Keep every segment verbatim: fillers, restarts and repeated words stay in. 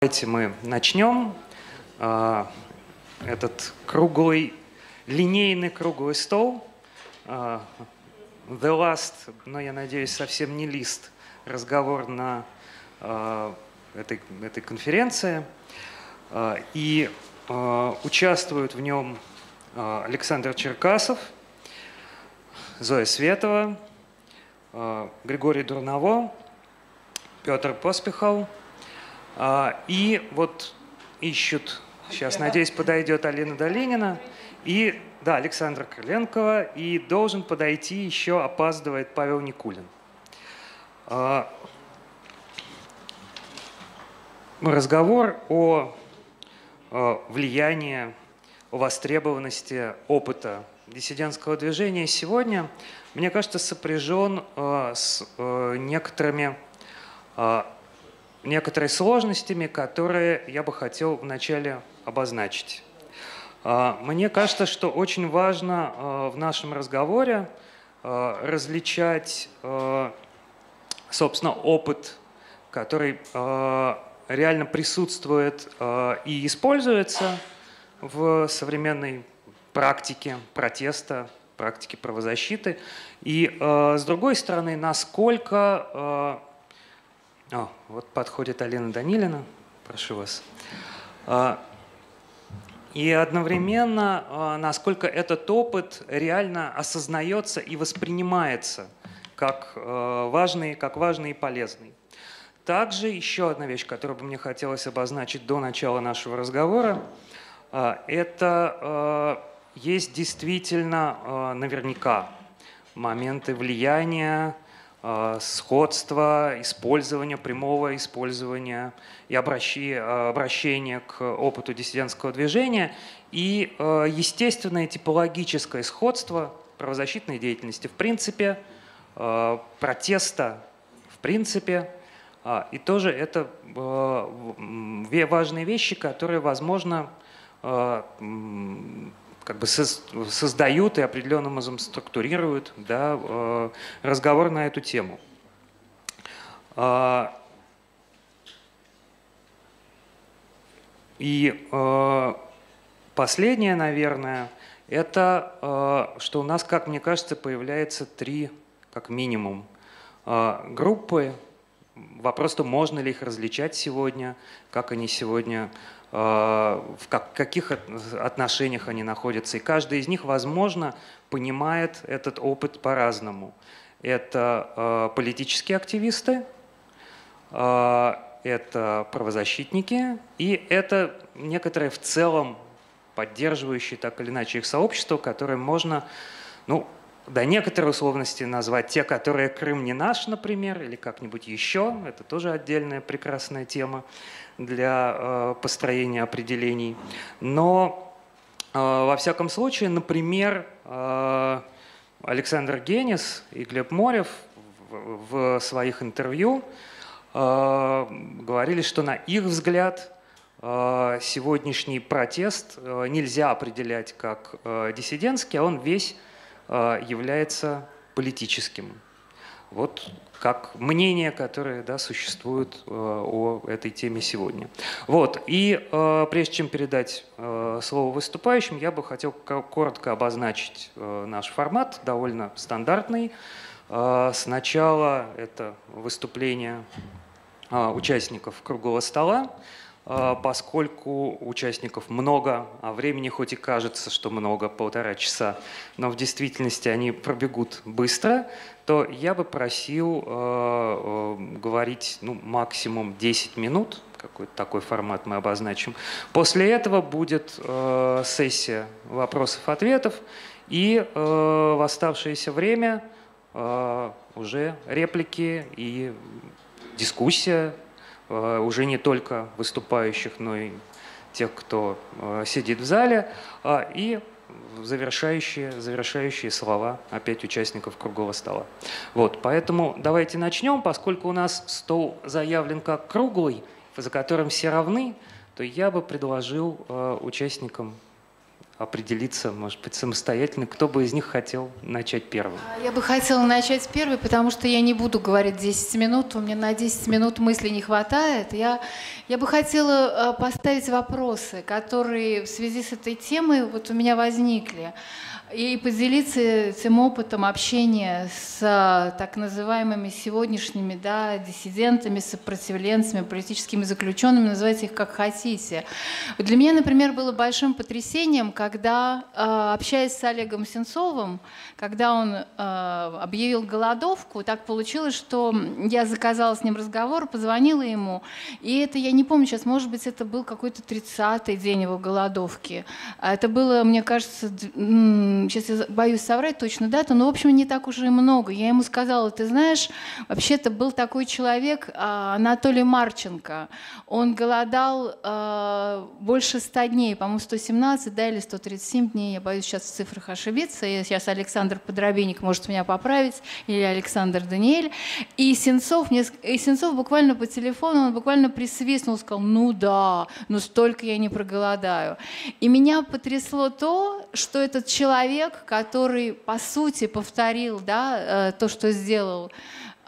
Давайте мы начнем этот круглый, линейный круглый стол. The last, но я надеюсь, совсем не лист, разговор на этой, этой конференции. И участвуют в нем Александр Черкасов, Зоя Светова, Григорий Дурново, Петр Поспихал. И вот ищут, сейчас, надеюсь, подойдет Алина Долинина, и, да, Александра Крыленкова, и должен подойти еще, опаздывает, Павел Никулин. Разговор о влиянии, о востребованности опыта диссидентского движения сегодня, мне кажется, сопряжен с некоторыми... некоторые сложностями, которые я бы хотел вначале обозначить. Мне кажется, что очень важно в нашем разговоре различать, собственно, опыт, который реально присутствует и используется в современной практике протеста, практике правозащиты, и, с другой стороны, насколько... О, вот подходит Алина Данилина, прошу вас. И одновременно, насколько этот опыт реально осознается и воспринимается как важный, как важный и полезный. Также еще одна вещь, которую бы мне хотелось обозначить до начала нашего разговора, это есть действительно наверняка моменты влияния, сходство, использование, прямого использования и обращение к опыту диссидентского движения и естественное типологическое сходство правозащитной деятельности в принципе, протеста в принципе. И тоже это важные вещи, которые, возможно, как бы создают и определенным образом структурируют, да, разговор на эту тему. И последнее, наверное, это, что у нас, как мне кажется, появляется три, как минимум, группы. Вопрос, то можно ли их различать сегодня, как они сегодня... в каких отношениях они находятся. И каждый из них, возможно, понимает этот опыт по-разному. Это политические активисты, это правозащитники, и это некоторые в целом поддерживающие так или иначе их сообщество, которые можно, ну, до некоторой условности назвать те, которые «Крым не наш», например, или как-нибудь еще. Это тоже отдельная прекрасная тема для построения определений. Но, во всяком случае, например, Александр Генис и Глеб Морев в своих интервью говорили, что, на их взгляд, сегодняшний протест нельзя определять как диссидентский, а он весь является политическим. Вот как мнения, которые, да, существуют о этой теме сегодня. Вот. И прежде чем передать слово выступающим, я бы хотел коротко обозначить наш формат, довольно стандартный. Сначала это выступление участников круглого стола. Поскольку участников много, а времени хоть и кажется, что много, полтора часа, но в действительности они пробегут быстро, то я бы просил э, говорить, ну, максимум десять минут, какой-то такой формат мы обозначим. После этого будет э, сессия вопросов-ответов, и э, в оставшееся время э, уже реплики и дискуссия, уже не только выступающих, но и тех, кто сидит в зале, и завершающие, завершающие слова опять участников круглого стола. Вот, поэтому давайте начнем. Поскольку у нас стол заявлен как круглый, за которым все равны, то я бы предложил участникам определиться, может быть, самостоятельно, кто бы из них хотел начать первым? Я бы хотела начать первой, потому что я не буду говорить десять минут, у меня на десять минут мыслей не хватает. Я, я бы хотела поставить вопросы, которые в связи с этой темой вот у меня возникли, и поделиться этим опытом общения с так называемыми сегодняшними да, диссидентами, сопротивленцами, политическими заключенными, называйте их как хотите. Вот для меня, например, было большим потрясением, когда, общаясь с Олегом Сенцовым, когда он объявил голодовку, так получилось, что я заказала с ним разговор, позвонила ему, и это, я не помню сейчас, может быть, это был какой-то тридцатый день его голодовки. Это было, мне кажется, сейчас я боюсь соврать точно дату, но, в общем, не так уже и много. Я ему сказала, ты знаешь, вообще-то был такой человек Анатолий Марченко. Он голодал э, больше ста дней, по-моему, сто семнадцать, да, или сто тридцать семь дней. Я боюсь сейчас в цифрах ошибиться. И сейчас Александр Подробинник может меня поправить, или Александр Даниэль. И Сенцов, мне, и Сенцов буквально по телефону, он буквально присвистнул, сказал, ну да, ну столько я не проголодаю. И меня потрясло то, что этот человек, который, по сути, повторил да, то, что сделал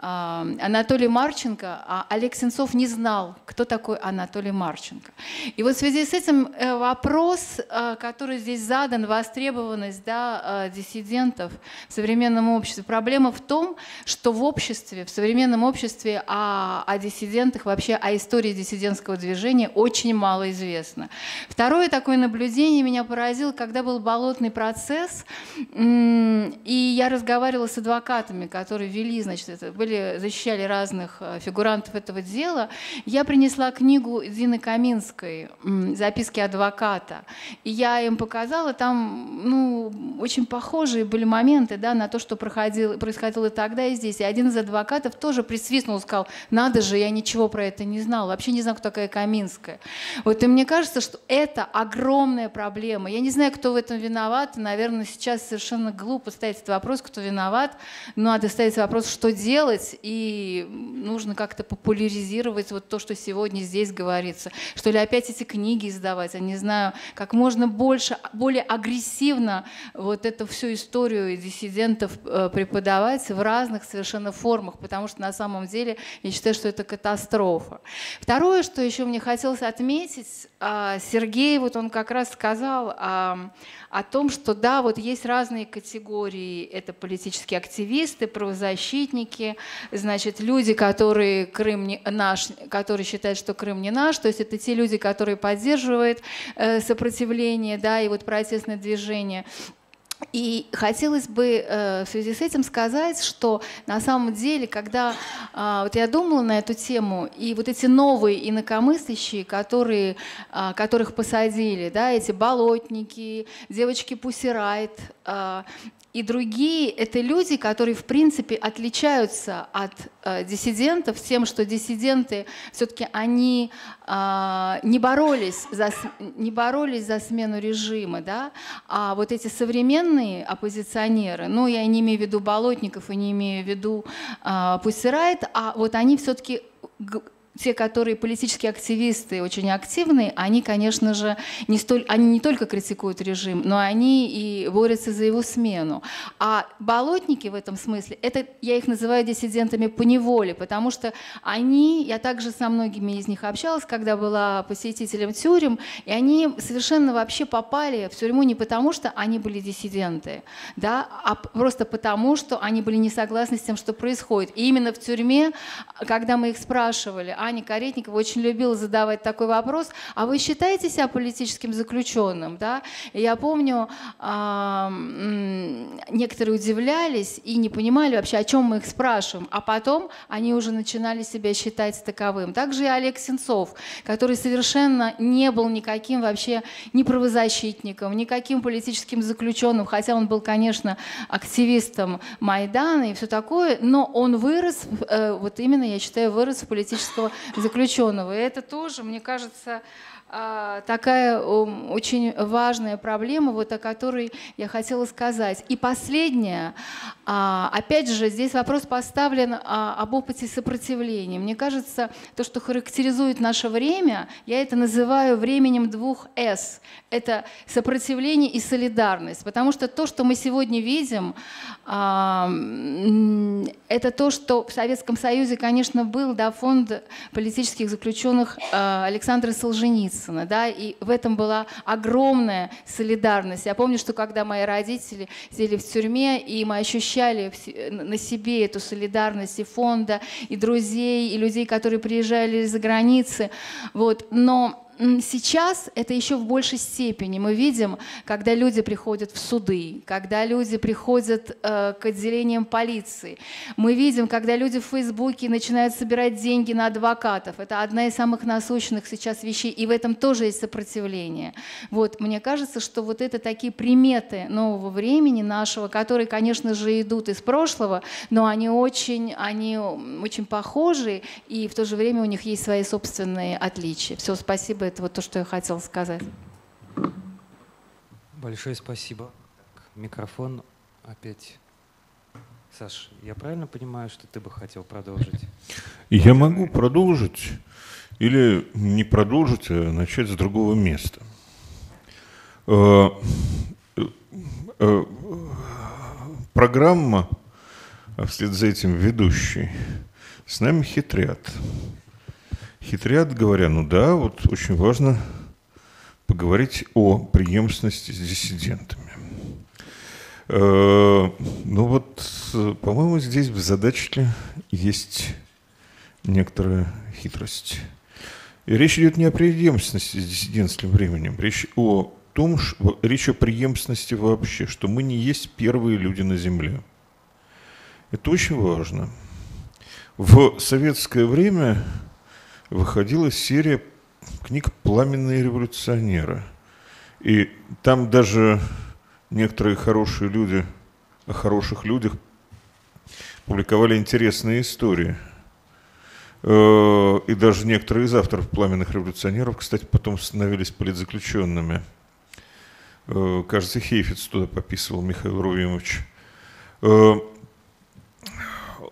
Анатолий Марченко, а Олег Сенцов не знал, кто такой Анатолий Марченко. И вот в связи с этим вопрос, который здесь задан, востребованность да, диссидентов в современном обществе. Проблема в том, что в обществе, в современном обществе о, о диссидентах, вообще о истории диссидентского движения очень мало известно. Второе такое наблюдение меня поразило, когда был болотный процесс, и я разговаривала с адвокатами, которые вели, значит, это были защищали разных фигурантов этого дела, я принесла книгу Дины Каминской «Записки адвоката». И я им показала, там ну, очень похожие были моменты да, на то, что проходило, происходило тогда и здесь. И один из адвокатов тоже присвистнул, сказал, надо же, я ничего про это не знал, вообще не знаю, кто такая Каминская. Вот, и мне кажется, что это огромная проблема. Я не знаю, кто в этом виноват. Наверное, сейчас совершенно глупо ставить этот вопрос, кто виноват. Но надо ставить вопрос, что делать. И нужно как-то популяризировать вот то, что сегодня здесь говорится. Что ли опять эти книги издавать, я не знаю, как можно больше, более агрессивно вот эту всю историю диссидентов преподавать в разных совершенно формах, потому что на самом деле я считаю, что это катастрофа. Второе, что еще мне хотелось отметить, Сергей, вот он как раз сказал о, о том, что да, вот есть разные категории, это политические активисты, правозащитники, значит, люди, которые Крым не наш, которые считают, что Крым не наш, то есть это те люди, которые поддерживают э, сопротивление, да, и вот протестное движение. И хотелось бы э, в связи с этим сказать, что на самом деле, когда э, вот я думала на эту тему, и вот эти новые инакомыслящие, которые, э, которых посадили, да, эти болотники, девочки Pussy Riot, э, и другие — это люди, которые, в принципе, отличаются от э, диссидентов тем, что диссиденты все-таки они э, не, боролись за, не боролись за смену режима, да? А вот эти современные оппозиционеры, ну, я не имею в виду болотников и не имею в виду э, Pussy Riot, а вот они все-таки... Те, которые политические активисты, очень активные, они, конечно же, не, столь, они не только критикуют режим, но они и борются за его смену. А болотники в этом смысле, это, я их называю диссидентами поневоле, потому что они, я также со многими из них общалась, когда была посетителем тюрем, и они совершенно вообще попали в тюрьму не потому, что они были диссиденты, да, а просто потому, что они были не согласны с тем, что происходит. И именно в тюрьме, когда мы их спрашивали, Аня Каретникова очень любила задавать такой вопрос, а вы считаете себя политическим заключенным? Да? Я помню, некоторые удивлялись и не понимали вообще, о чем мы их спрашиваем, а потом они уже начинали себя считать таковым. Также и Олег Сенцов, который совершенно не был никаким вообще ни правозащитником, никаким политическим заключенным, хотя он был, конечно, активистом Майдана и все такое, но он вырос, вот именно, я считаю, вырос в политическом каждого заключенного. И это тоже, мне кажется, такая очень важная проблема, вот о которой я хотела сказать. И последнее, опять же, здесь вопрос поставлен об опыте сопротивления. Мне кажется, то, что характеризует наше время, я это называю временем двух «С». Это сопротивление и солидарность. Потому что то, что мы сегодня видим, это то, что в Советском Союзе, конечно, был, да, фонд политических заключенных Александра Солженицына. Да, и в этом была огромная солидарность. Я помню, что когда мои родители сидели в тюрьме, и мы ощущали на себе эту солидарность и фонда, и друзей, и людей, которые приезжали из-за границы. Вот. Но сейчас это еще в большей степени. Мы видим, когда люди приходят в суды, когда люди приходят э, к отделениям полиции. Мы видим, когда люди в Фейсбуке начинают собирать деньги на адвокатов. Это одна из самых насущных сейчас вещей, и в этом тоже есть сопротивление. Вот, мне кажется, что вот это такие приметы нового времени нашего, которые, конечно же, идут из прошлого, но они очень, они очень похожи, и в то же время у них есть свои собственные отличия. Все, спасибо. Это вот то, что я хотела сказать. Большое спасибо. Так, микрофон опять. Саш, я правильно понимаю, что ты бы хотел продолжить? Я могу продолжить или не продолжить, а начать с другого места. Программа, а вслед за этим ведущий, с нами хитрят. Хитрят, говоря, ну да, вот очень важно поговорить о преемственности с диссидентами. Ну вот, по-моему, здесь в задачке есть некоторая хитрость. И речь идет не о преемственности с диссидентским временем, речь о том, что, речь о преемственности вообще, что мы не есть первые люди на земле. Это очень важно. В советское время выходила серия книг «Пламенные революционеры». И там даже некоторые хорошие люди о хороших людях публиковали интересные истории. И даже некоторые из авторов «Пламенных революционеров», кстати, потом становились политзаключенными. Кажется, Хейфец туда пописывал, Михаил Рувимович.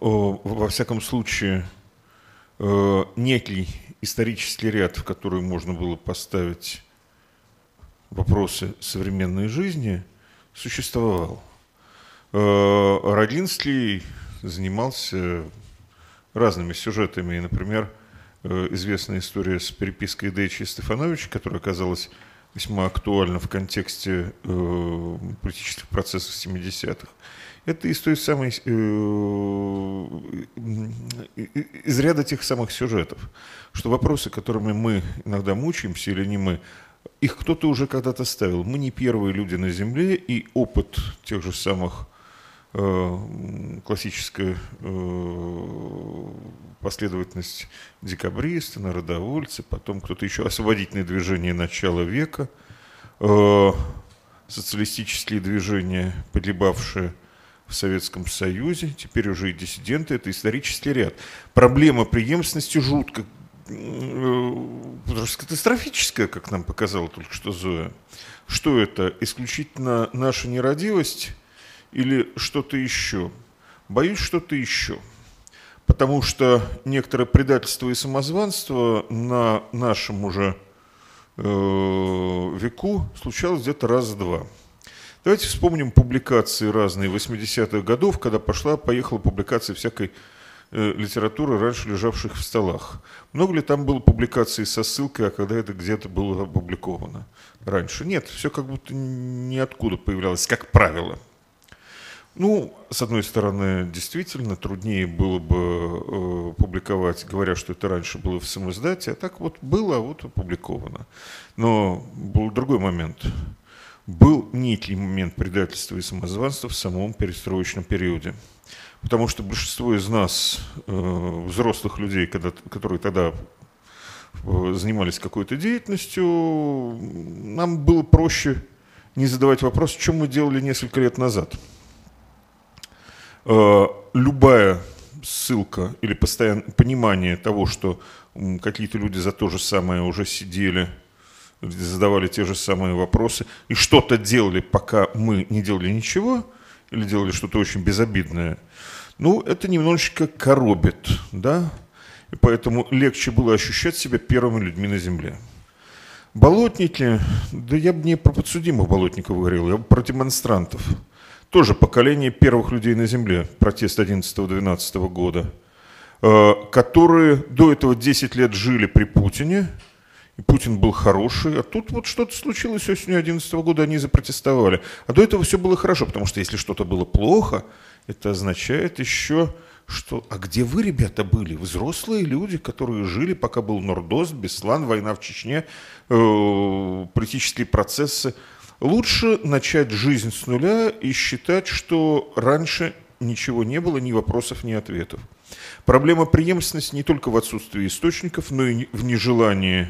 Во всяком случае, некий исторический ряд, в который можно было поставить вопросы современной жизни, существовал. Рогинский занимался разными сюжетами. И, например, известная история с перепиской Дейча и Стефановича, которая оказалась весьма актуальна в контексте политических процессов семидесятых. Это из той самой, из ряда тех самых сюжетов, что вопросы, которыми мы иногда мучаемся или не мы, их кто-то уже когда-то ставил. Мы не первые люди на земле, и опыт тех же самых классическая последовательность декабристы, народовольцы, потом кто-то еще, освободительные движения начала века, социалистические движения, погибавшие в Советском Союзе, теперь уже и диссиденты, это исторический ряд. Проблема преемственности жутко, катастрофическая, как нам показала только что Зоя. Что это? Исключительно наша нерадивость или что-то еще? Боюсь, что-то еще. Потому что некоторое предательство и самозванство на нашем уже э, веку случалось где-то раз-два. Давайте вспомним публикации разные восьмидесятых годов, когда пошла, поехала публикация всякой э, литературы, раньше лежавших в столах. Много ли там было публикаций со ссылкой, а когда это где-то было опубликовано раньше? Нет, все как будто ниоткуда появлялось, как правило. Ну, с одной стороны, действительно, труднее было бы э, публиковать, говоря, что это раньше было в самоиздате, а так вот было, а вот опубликовано. Но был другой момент. Был некий момент предательства и самозванства в самом перестроечном периоде. Потому что большинство из нас, э, взрослых людей, когда, которые тогда э, занимались какой-то деятельностью, нам было проще не задавать вопрос, что мы делали несколько лет назад. Э, любая ссылка или постоянное понимание того, что какие-то люди за то же самое уже сидели, задавали те же самые вопросы и что-то делали, пока мы не делали ничего, или делали что-то очень безобидное, ну, это немножечко коробит, да, и поэтому легче было ощущать себя первыми людьми на земле. Болотники, да я бы не про подсудимых болотников говорил, я бы про демонстрантов. Тоже поколение первых людей на земле, протест одиннадцатого-двенадцатого года, которые до этого десять лет жили при Путине, и Путин был хороший, а тут вот что-то случилось осенью одиннадцатого года, они запротестовали. А до этого все было хорошо, потому что если что-то было плохо, это означает еще, что а где вы, ребята, были? Взрослые люди, которые жили, пока был Нордост, Беслан, война в Чечне, политические процессы. Лучше начать жизнь с нуля и считать, что раньше ничего не было, ни вопросов, ни ответов. Проблема преемственности не только в отсутствии источников, но и в нежелании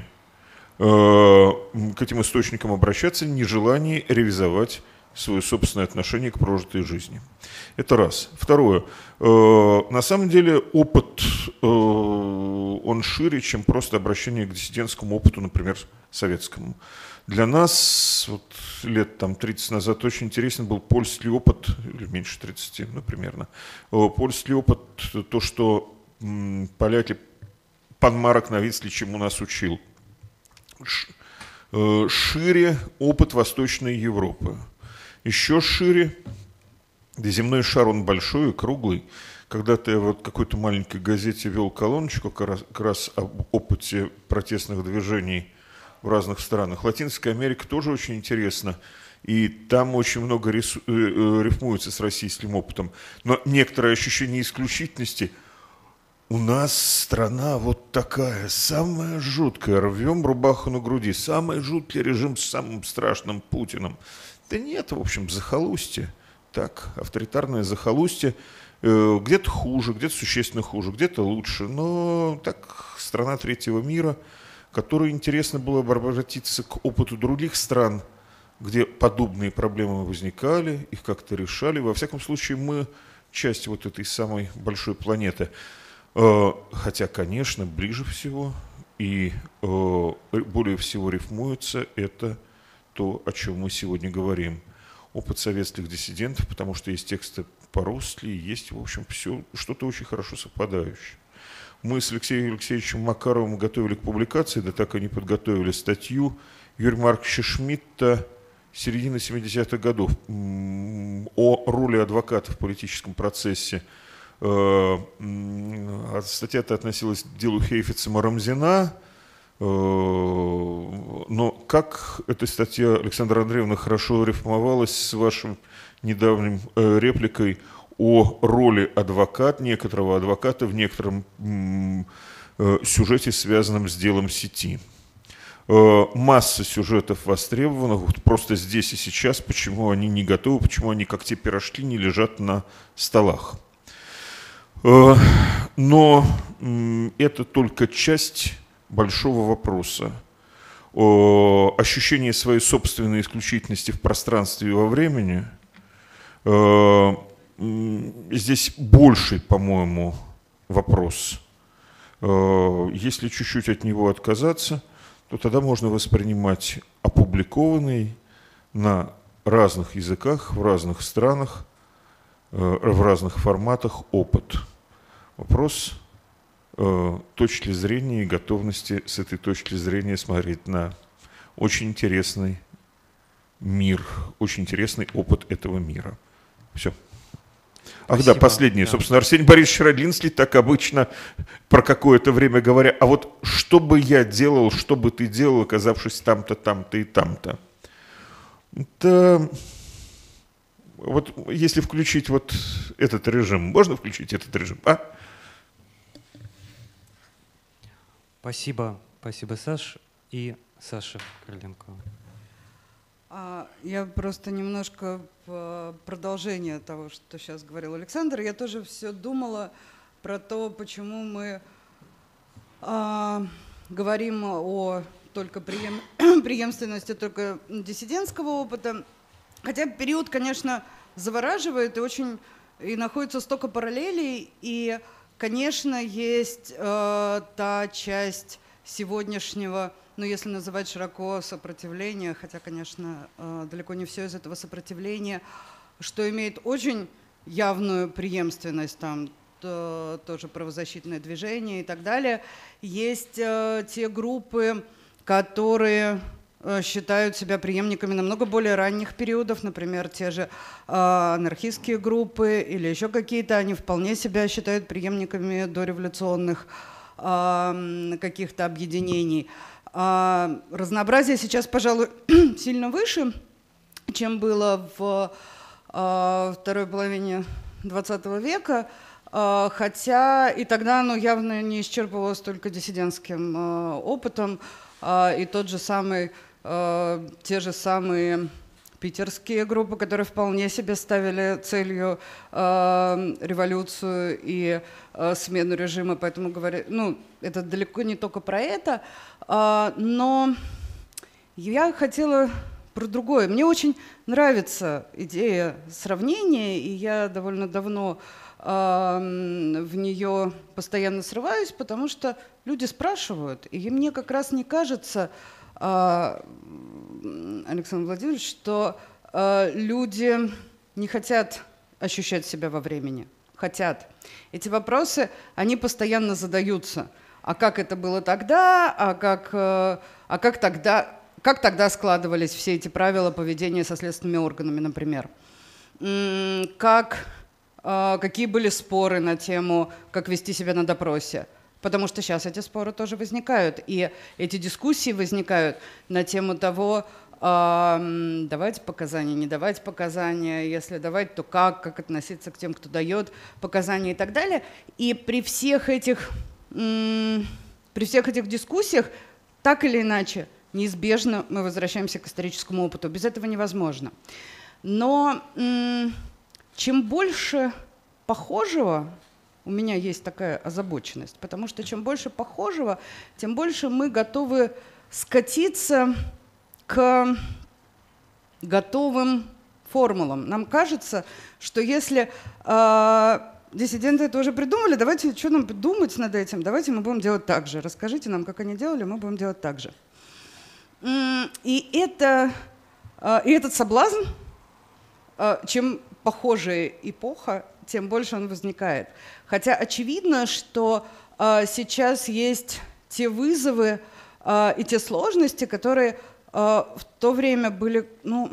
к этим источникам обращаться, нежелании ревизовать свое собственное отношение к прожитой жизни. Это раз. Второе. На самом деле опыт, он шире, чем просто обращение к диссидентскому опыту, например, советскому. Для нас вот, лет там, тридцать назад очень интересен был польский опыт, или меньше тридцати, ну, примерно. Польский опыт, то, что поляки, пан Марек Навицкий, чему нас учил. Шире опыт Восточной Европы. Еще шире, да земной шар, он большой и круглый. Когда-то я вот в какой-то маленькой газете вел колоночку как раз, как раз об опыте протестных движений в разных странах. Латинская Америка тоже очень интересна, и там очень много рису, э, э, рифмуется с российским опытом. Но некоторое ощущение исключительности. У нас страна вот такая, самая жуткая, рвем рубаху на груди, самый жуткий режим с самым страшным Путиным. Да нет, в общем, захолустье, так, авторитарное захолустье, э, где-то хуже, где-то существенно хуже, где-то лучше, но так, страна третьего мира, которой интересно было бы обратиться к опыту других стран, где подобные проблемы возникали, их как-то решали. Во всяком случае, мы часть вот этой самой большой планеты. Хотя, конечно, ближе всего и более всего рифмуется это то, о чем мы сегодня говорим. Опыт советских диссидентов, потому что есть тексты по-русски, есть, в общем, все, что-то очень хорошо совпадающее. Мы с Алексеем Алексеевичем Макаровым готовили к публикации, да так и не подготовили статью Юрия Марковича Шмидта середины семидесятых годов о роли адвоката в политическом процессе. Статья-то относилась к делу Хейфеца Марамзина, но как эта статья, Александра Андреевна, хорошо рифмовалась с вашим недавним репликой о роли адвоката, некоторого адвоката в некотором сюжете, связанном с делом сети. Масса сюжетов востребованных, просто здесь и сейчас, почему они не готовы, почему они как те пирожки не лежат на столах. Но это только часть большого вопроса. Ощущение своей собственной исключительности в пространстве и во времени. Здесь больший, по-моему, вопрос. Если чуть-чуть от него отказаться, то тогда можно воспринимать опубликованный на разных языках, в разных странах, в разных форматах опыт. Вопрос э, точки зрения и готовности с этой точки зрения смотреть на очень интересный мир, очень интересный опыт этого мира. Все. Ах да, последнее. Да. Собственно, Арсений Борисович Родлинский так обычно про какое-то время говоря, а вот что бы я делал, что бы ты делал, оказавшись там-то, там-то и там-то. Это... Вот если включить вот этот режим, можно включить этот режим, а? Спасибо, спасибо, Саш и Саша Крыленкова. Я просто немножко продолжение того, что сейчас говорил Александр. Я тоже все думала про то, почему мы а, говорим о только преем... преемственности, только диссидентского опыта. Хотя период, конечно, завораживает и очень и находится столько параллелей, и Конечно, есть э, та часть сегодняшнего, ну, если называть широко, сопротивление, хотя, конечно, э, далеко не все из этого сопротивления, что имеет очень явную преемственность, там то, тоже правозащитное движение и так далее. Есть э, те группы, которые э, считают себя преемниками намного более ранних периодов, например, те же э, анархистские группы или еще какие-то, они вполне себя считают преемниками дореволюционных э, каких-то объединений. Э, разнообразие сейчас, пожалуй, сильно выше, чем было в э, второй половине двадцатого века, хотя и тогда оно явно не исчерпывалось только диссидентским опытом, и тот же самый, те же самые питерские группы, которые вполне себе ставили целью революцию и смену режима, поэтому говорю, ну, это далеко не только про это, но я хотела про другое. Мне очень нравится идея сравнения, и я довольно давно в нее постоянно срываюсь, потому что люди спрашивают, и мне как раз не кажется, Александр Владимирович, что люди не хотят ощущать себя во времени. Хотят. Эти вопросы, они постоянно задаются. А как это было тогда? А как, а как тогда, как тогда складывались все эти правила поведения со следственными органами, например? Как... Какие были споры на тему, как вести себя на допросе? Потому что сейчас эти споры тоже возникают. И эти дискуссии возникают на тему того, э, давать показания, не давать показания, если давать, то как, как относиться к тем, кто дает показания и так далее. И при всех этих, э, при всех этих дискуссиях, так или иначе, неизбежно мы возвращаемся к историческому опыту. Без этого невозможно. Но... Э, Чем больше похожего, у меня есть такая озабоченность, потому что чем больше похожего, тем больше мы готовы скатиться к готовым формулам. Нам кажется, что если э, диссиденты это уже придумали, давайте, что нам думать над этим, давайте мы будем делать так же. Расскажите нам, как они делали, мы будем делать так же. И, это, э, и этот соблазн, э, чем... похожая эпоха, тем больше он возникает. Хотя очевидно, что э, сейчас есть те вызовы э, и те сложности, которые э, в то время были, ну,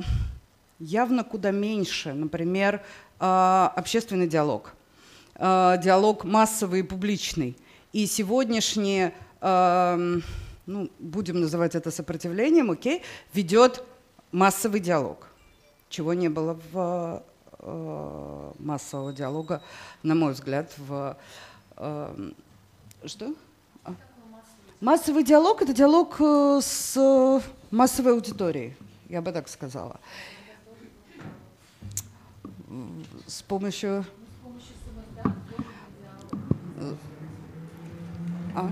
явно куда меньше. Например, э, общественный диалог, э, диалог массовый и публичный. И сегодняшние, э, ну, будем называть это сопротивлением, окей, ведет массовый диалог, чего не было в... массового диалога, на мой взгляд, в... Э, что? А. Массовый диалог – это диалог с массовой аудиторией, я бы так сказала. С помощью... А?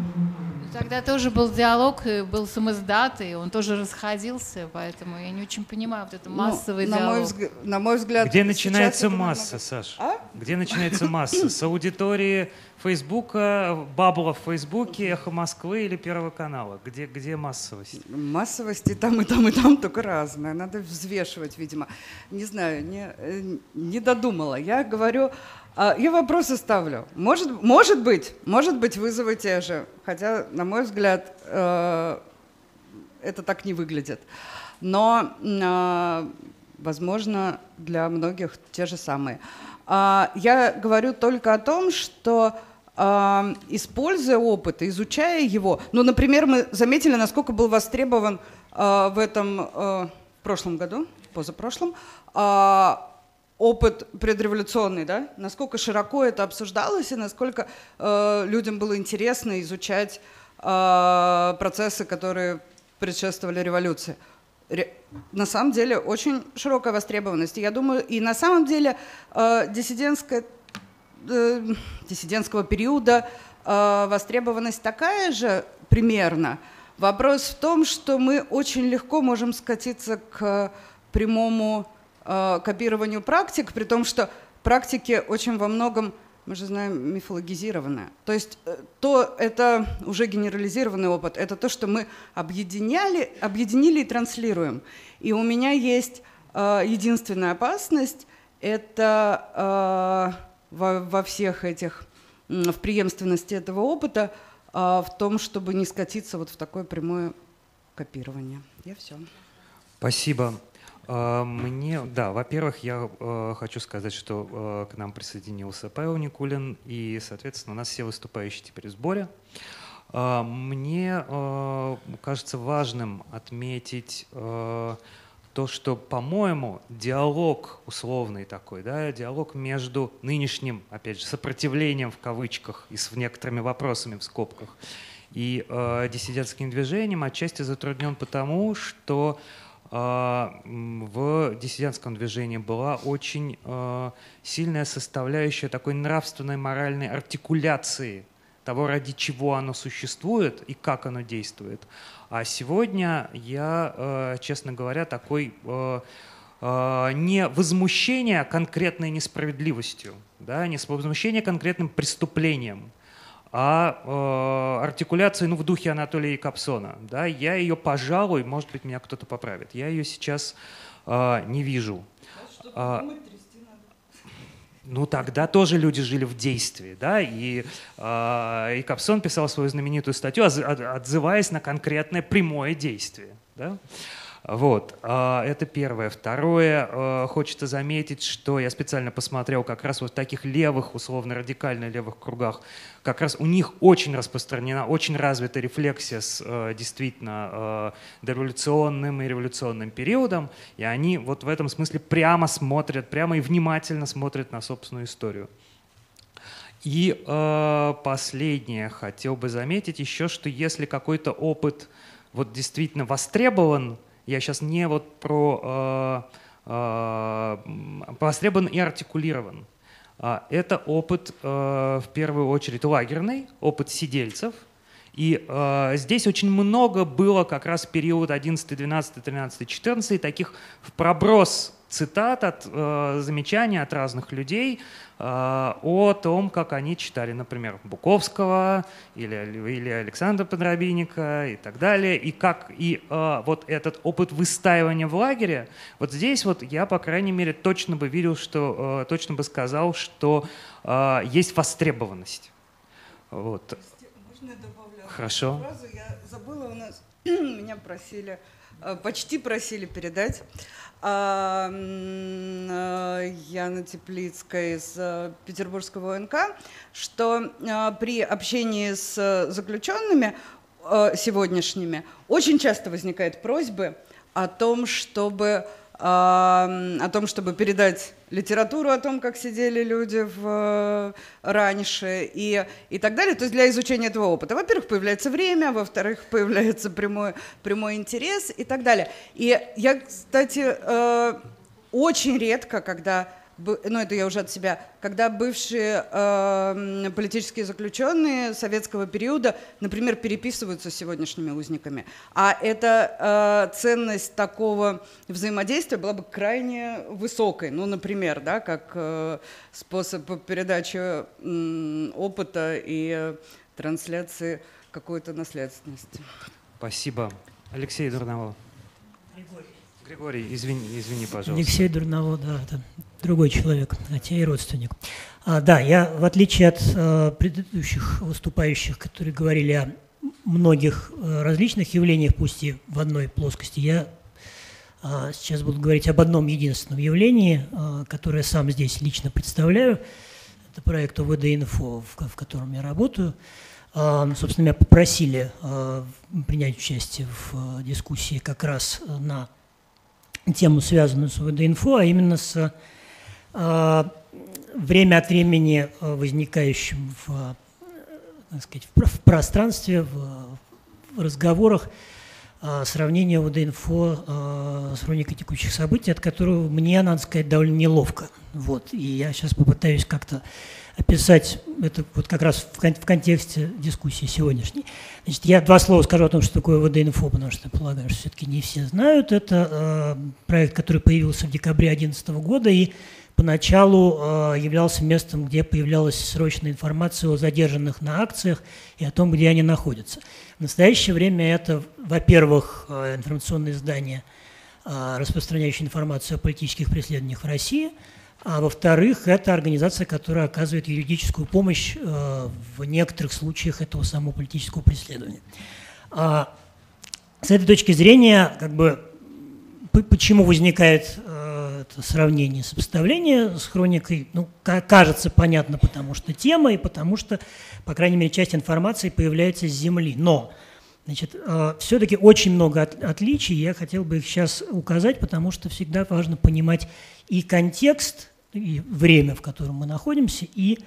Тогда тоже был диалог, и был самиздат, и он тоже расходился, поэтому я не очень понимаю вот это массовый ну, на диалог. Мой взгляд, на мой взгляд, где начинается масса, Саша? А? Где начинается масса? С аудитории Фейсбука, бабла в Фейсбуке, Эхо Москвы или Первого канала? Где, где массовость? Массовость и там, и там, и там, только разная. Надо взвешивать, видимо. Не знаю, не, не додумала. Я говорю... Я вопросы ставлю. Может, может быть, может быть, вызовы те же. Хотя, на мой взгляд, это так не выглядит. Но, возможно, для многих те же самые. Я говорю только о том, что, используя опыт, изучая его... Ну, например, мы заметили, насколько был востребован в этом в прошлом году, позапрошлом, опыт предреволюционный, да? Насколько широко это обсуждалось и насколько э, людям было интересно изучать э, процессы, которые предшествовали революции. Ре... На самом деле очень широкая востребованность. И я думаю, и на самом деле э, диссидентская, э, диссидентского периода э, востребованность такая же примерно. Вопрос в том, что мы очень легко можем скатиться к прямому копированию практик, при том, что практики очень во многом мы же знаем, мифологизировано. То есть то это уже генерализированный опыт, это то, что мы объединяли, объединили и транслируем. И у меня есть э, единственная опасность, это э, во, во всех этих, в преемственности этого опыта, э, в том, чтобы не скатиться вот в такое прямое копирование. Я все. Спасибо. Мне, да, во-первых, я э, хочу сказать, что э, к нам присоединился Павел Никулин, и, соответственно, у нас все выступающие теперь в сборе. Э, мне э, кажется важным отметить э, то, что, по-моему, диалог условный такой, да, диалог между нынешним, опять же, сопротивлением в кавычках и с некоторыми вопросами в скобках и э, диссидентским движением отчасти затруднен потому, что в диссидентском движении была очень сильная составляющая такой нравственной, моральной артикуляции того, ради чего оно существует и как оно действует. А сегодня я, честно говоря, такой не возмущение конкретной несправедливостью, да, не возмущение конкретным преступлением, а э, артикуляции, ну, в духе Анатолия Якобсона. Да, я ее, пожалуй, может быть, меня кто-то поправит. Я ее сейчас э, не вижу. А, думать, трясти надо. Ну, тогда тоже люди жили в действии. Да, и э, Якобсон писал свою знаменитую статью, отзываясь на конкретное прямое действие. Да? Вот, это первое. Второе, хочется заметить, что я специально посмотрел как раз вот в таких левых, условно-радикально левых кругах, как раз у них очень распространена, очень развита рефлексия с действительно дореволюционным и революционным периодом, и они вот в этом смысле прямо смотрят, прямо и внимательно смотрят на собственную историю. И последнее, хотел бы заметить еще, что если какой-то опыт вот действительно востребован, я сейчас не вот про э, э, востребован и артикулирован. Это опыт э, в первую очередь лагерный, опыт сидельцев. И э, здесь очень много было как раз в период одиннадцатый, двенадцатый, тринадцатый, четырнадцатый таких в проброс цитат, от, э, замечаний от разных людей э, о том, как они читали, например, Буковского или, или Александра Подробинника и так далее. И как и э, вот этот опыт выстаивания в лагере, вот здесь вот я, по крайней мере, точно бы видел, что, э, точно бы сказал, что э, есть востребованность. Вот. Можно я добавлю? Хорошо. Фразу я забыла, у нас меня просили... Почти просили передать. Яна Теплицкая из Петербургского ОНК, что при общении с заключенными сегодняшними очень часто возникают просьбы о том, чтобы, о том, чтобы передать литературу о том, как сидели люди в... раньше и, и так далее. То есть для изучения этого опыта, во-первых, появляется время, во-вторых, появляется прямой, прямой интерес и так далее. И я, кстати, э, очень редко, когда, ну это я уже от себя, когда бывшие э, политические заключенные советского периода, например, переписываются с сегодняшними узниками. А эта э, ценность такого взаимодействия была бы крайне высокой. Ну, например, да, как э, способ передачи э, опыта и трансляции какой-то наследственности. Спасибо. Алексей Дурново. Григорий. Григорий, извини, извини, пожалуйста. Алексей Дурново, да, это другой человек, хотя и родственник. А, да, я, в отличие от э, предыдущих выступающих, которые говорили о многих э, различных явлениях, пусть и в одной плоскости, я э, сейчас буду говорить об одном единственном явлении, э, которое сам здесь лично представляю. Это проект ОВД-Инфо, в, в котором я работаю. Собственно, меня попросили принять участие в дискуссии как раз на тему, связанную с ОВД-Инфо, а именно с время от времени возникающим в, так сказать, в пространстве, в разговорах сравнение ОВД-Инфо с хроникой текущих событий, от которого мне, надо сказать, довольно неловко. Вот. И я сейчас попытаюсь как-то описать это вот как раз в, кон в контексте дискуссии сегодняшней. Значит, я два слова скажу о том, что такое ОВД-Инфо, потому что, полагаю, что все-таки не все знают. Это э, проект, который появился в декабре две тысячи одиннадцатого года и поначалу э, являлся местом, где появлялась срочная информация о задержанных на акциях и о том, где они находятся. В настоящее время это, во-первых, э, информационные издания, э, распространяющие информацию о политических преследованиях в России, а во-вторых, это организация, которая оказывает юридическую помощь э, в некоторых случаях этого самого политического преследования. А, с этой точки зрения, как бы, почему возникает это сравнение, сопоставление с хроникой, ну, кажется, понятно, потому что тема и потому что, по крайней мере, часть информации появляется с земли. Но, значит, все-таки очень много от, отличий, я хотел бы их сейчас указать, потому что всегда важно понимать и контекст, и время, в котором мы находимся, и,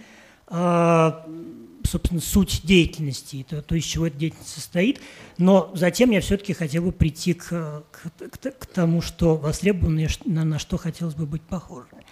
собственно, суть деятельности, то, то из чего эта деятельность состоит. Но затем я все-таки хотел бы прийти к, к, к тому, что востребовано, на, на что хотелось бы быть похожими.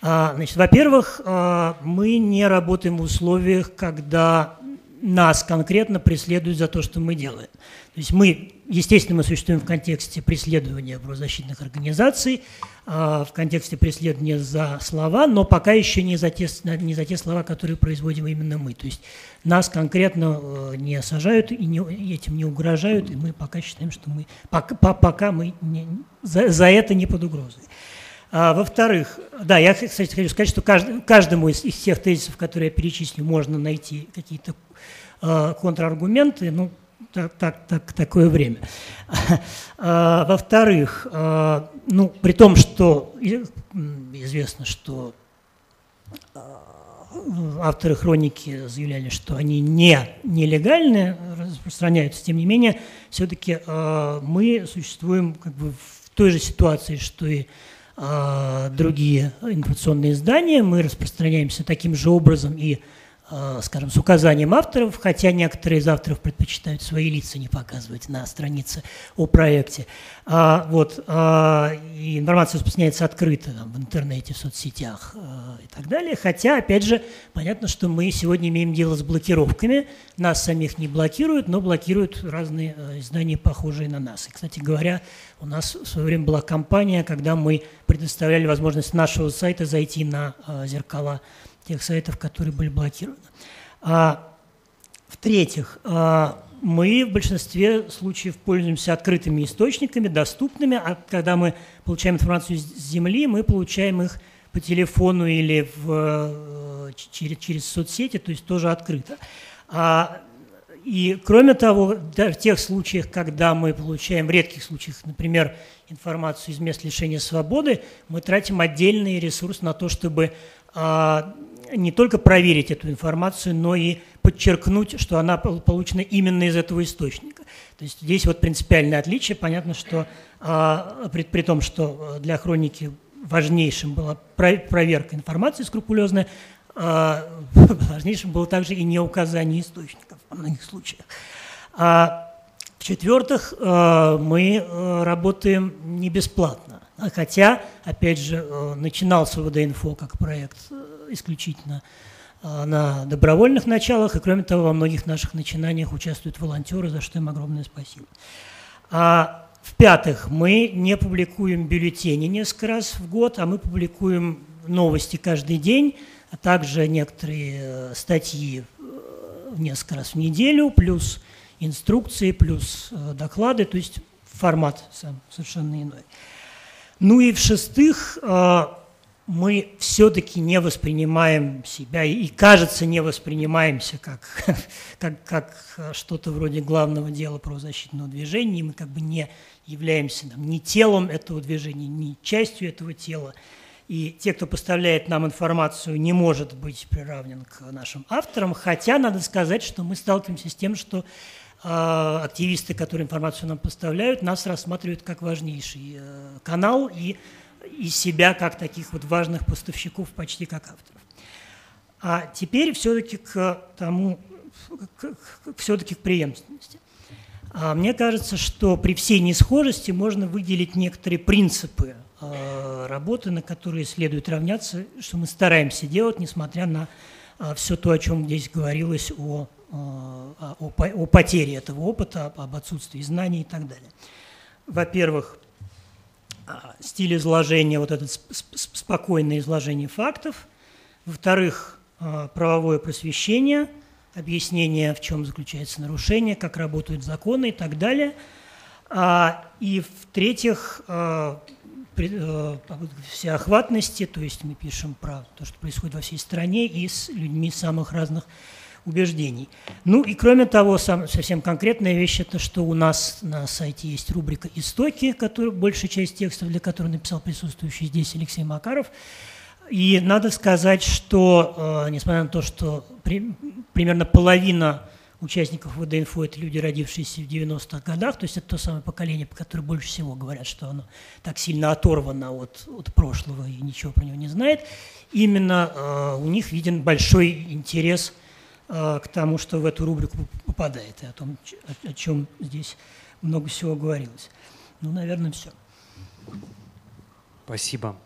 А, во-первых, а, мы не работаем в условиях, когда нас конкретно преследуют за то, что мы делаем. То есть мы, естественно, мы существуем в контексте преследования правозащитных организаций, в контексте преследования за слова, но пока еще не за те, не за те слова, которые производим именно мы. То есть нас конкретно не сажают и не, этим не угрожают, и мы пока считаем, что мы пока, пока мы не, за, за это не под угрозой. А, во-вторых, да, я, кстати, хочу сказать, что кажд, каждому из, из тех тезисов, которые я перечислил, можно найти какие-то а, контраргументы, ну, так, так, так, такое время. А, во-вторых, а, ну, при том, что известно, что авторы хроники заявляли, что они не нелегальные, распространяются, тем не менее, все-таки а, мы существуем как бы в той же ситуации, что и другие информационные издания, мы распространяемся таким же образом и, скажем, с указанием авторов, хотя некоторые из авторов предпочитают свои лица не показывать на странице о проекте. Вот. И информация распространяется открыто там, в интернете, в соцсетях и так далее. Хотя, опять же, понятно, что мы сегодня имеем дело с блокировками. Нас самих не блокируют, но блокируют разные издания, похожие на нас. И, кстати говоря, у нас в свое время была кампания, когда мы предоставляли возможность нашего сайта зайти на зеркала тех сайтов, которые были блокированы. А, в-третьих, а, мы в большинстве случаев пользуемся открытыми источниками, доступными, а когда мы получаем информацию с земли, мы получаем их по телефону или в, через, через соцсети, то есть тоже открыто. А, и кроме того, даже в тех случаях, когда мы получаем, в редких случаях, например, информацию из мест лишения свободы, мы тратим отдельный ресурс на то, чтобы а, не только проверить эту информацию, но и подчеркнуть, что она получена именно из этого источника. То есть здесь вот принципиальное отличие. Понятно, что а, при, при том, что для хроники важнейшим была проверка информации скрупулезная, а, важнейшим было также и не указание источников во многих случаях. А, в-четвертых, а, мы работаем не бесплатно. Хотя, опять же, начинался ОВД-Инфо как проект исключительно на добровольных началах, и, кроме того, во многих наших начинаниях участвуют волонтеры, за что им огромное спасибо. А, в-пятых, мы не публикуем бюллетени несколько раз в год, а мы публикуем новости каждый день, а также некоторые статьи несколько раз в неделю, плюс инструкции, плюс доклады, то есть формат сам совершенно иной. Ну и в-шестых, мы все-таки не воспринимаем себя и, кажется, не воспринимаемся как, как, как что-то вроде главного дела правозащитного движения. Мы как бы не являемся там, ни телом этого движения, ни частью этого тела. И те, кто поставляет нам информацию, не может быть приравнен к нашим авторам. Хотя, надо сказать, что мы сталкиваемся с тем, что активисты, которые информацию нам поставляют, нас рассматривают как важнейший канал и, и себя как таких вот важных поставщиков почти как авторов. А теперь все-таки к тому, к, к, все-таки к преемственности. А мне кажется, что при всей несхожести можно выделить некоторые принципы э, работы, на которые следует равняться, что мы стараемся делать, несмотря на э, все то, о чем здесь говорилось о О, о потере этого опыта, об отсутствии знаний и так далее. Во-первых, стиль изложения, вот это спокойное изложение фактов. Во-вторых, правовое просвещение, объяснение, в чем заключается нарушение, как работают законы и так далее. И в-третьих, всеохватности, то есть мы пишем про то, что происходит во всей стране и с людьми самых разных убеждений. Ну и кроме того, сам, совсем конкретная вещь – это что у нас на сайте есть рубрика «Истоки», которая, большая часть текстов для которой написал присутствующий здесь Алексей Макаров. И надо сказать, что, э, несмотря на то, что при, примерно половина участников ОВД-Инфо – это люди, родившиеся в девяностых годах, то есть это то самое поколение, по которому больше всего говорят, что оно так сильно оторвано от, от прошлого и ничего про него не знает, именно э, у них виден большой интерес к тому, что в эту рубрику попадает, и о том, о чем здесь много всего говорилось. Ну, наверное, все. Спасибо.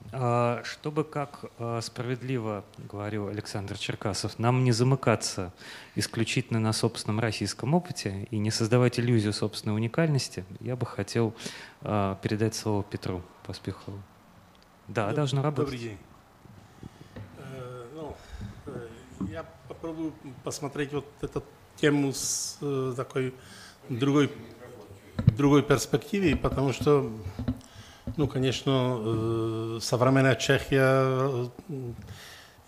Чтобы, как справедливо говорил Александр Черкасов, нам не замыкаться исключительно на собственном российском опыте и не создавать иллюзию собственной уникальности, я бы хотел передать слово Петру Поспихалу. Да, Доб- должно работать. Добрый день. Я попробую посмотреть вот эту тему с э, такой другой, другой перспективы, потому что, ну, конечно, э, современная Чехия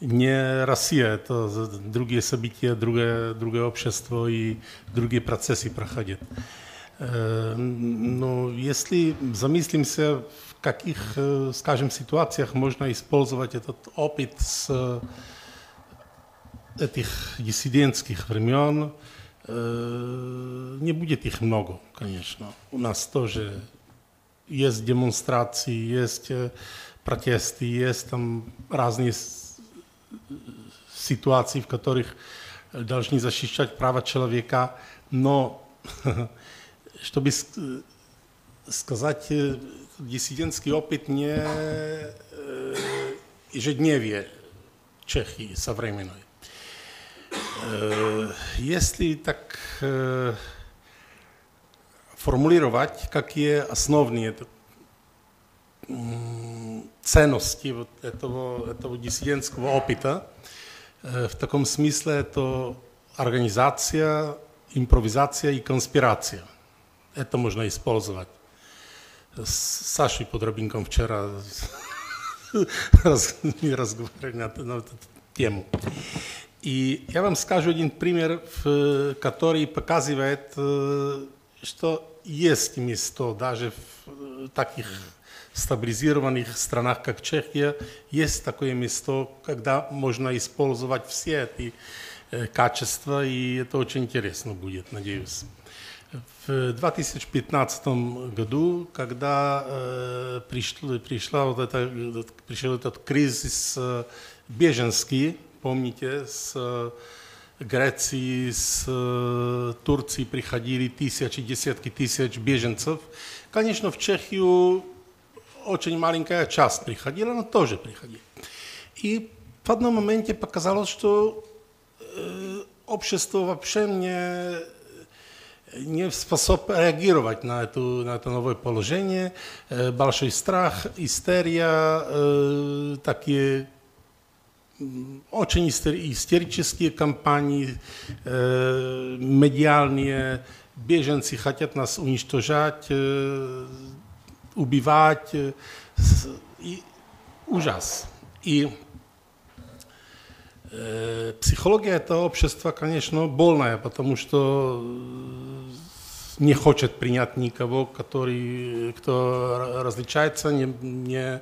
не Россия, это другие события, другое, другое общество и другие процессы проходят. Э, но если замыслимся, в каких, э, скажем, ситуациях можно использовать этот опыт с этих диссидентских времен, э, не будет их много, конечно. У нас тоже есть демонстрации, есть протесты, есть там разные с, ситуации, в которых должны защищать права человека, но чтобы сказать, диссидентский опыт не ежедневие Чехии современной. Если так э, формулировать, какие основные э, ценности вот этого, этого диссидентского опыта, э, в таком смысле это организация, импровизация и конспирация. Это можно использовать. С Сашей Подробинником вчера разговаривали на эту тему. И я вам скажу один пример, который показывает, что есть место даже в таких стабилизированных странах, как Чехия, есть такое место, когда можно использовать все эти качества, и это очень интересно будет, надеюсь. В две тысячи пятнадцатом году, когда пришла, пришла вот эта, пришел этот кризис беженский, помните, с Греции, с Турции приходили тысячи, десятки тысяч беженцев. Конечно, в Чехию очень маленькая часть приходила, но тоже приходила. И в одном моменте показалось, что общество вообще не, не способно реагировать на, эту, на это новое положение. Большой страх, истерия, такие... Очень истерические кампании, э, медиальные, беженцы хотят нас уничтожать, э, убивать, э, и ужас. И э, психология этого общества, конечно, больная, потому что не хочет принять никого, который, кто различается, не... не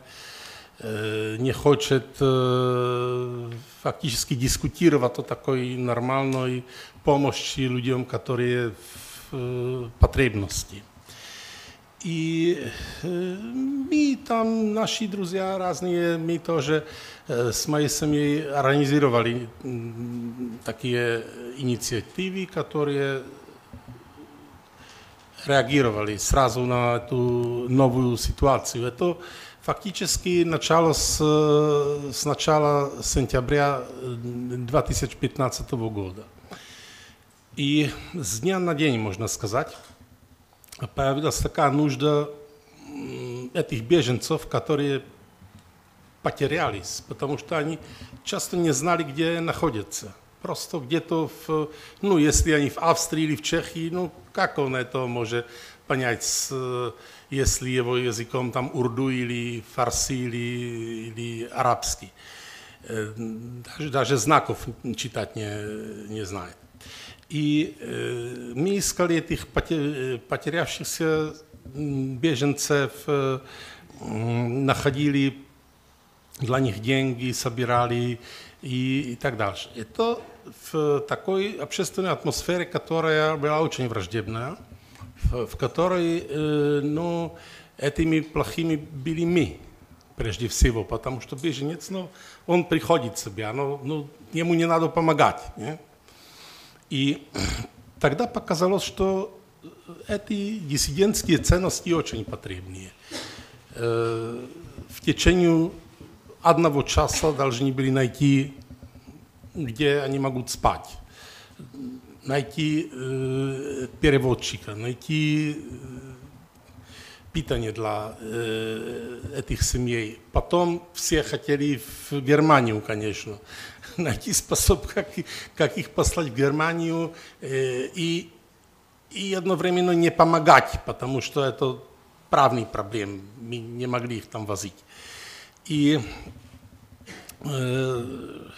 не хочет э, фактически дискутировать о такой нормальной помощи людям, которые в э, потребности. И э, мы там, наши друзья разные, мы тоже э, с моей семьей организировали э, такие инициативы, которые реагировали сразу на эту новую ситуацию. Это фактически начало с, с начала сентября две тысячи пятнадцатого года. И с дня на день, можно сказать, появилась такая нужда этих беженцев, которые потерялись, потому что они часто не знали, где находятся. Просто где-то, в, ну, если они в Австрии или в Чехии, ну, как он это может понять, если его языком там урду или фарси или, или арабский? Даже, даже знаков читать не, не знает. И э, мы искали этих потерявшихся беженцев, э, находили для них деньги, собирали и, и так дальше. Это в такой общественной атмосфере, которая была очень враждебная, в, в которой э, ну, этими плохими были мы, прежде всего, потому что беженец, ну, он приходит к себе, но, ну, ему не надо помогать. Не? И тогда показалось, что эти диссидентские ценности очень потребны. Э, в течение одного часа должны были найти, где они могут спать, найти э, переводчика, найти э, питание для э, этих семей. Потом все хотели в Германию, конечно, найти способ, как, как их послать в Германию э, и, и одновременно не помогать, потому что это правный проблем, мы не могли их там возить. И э,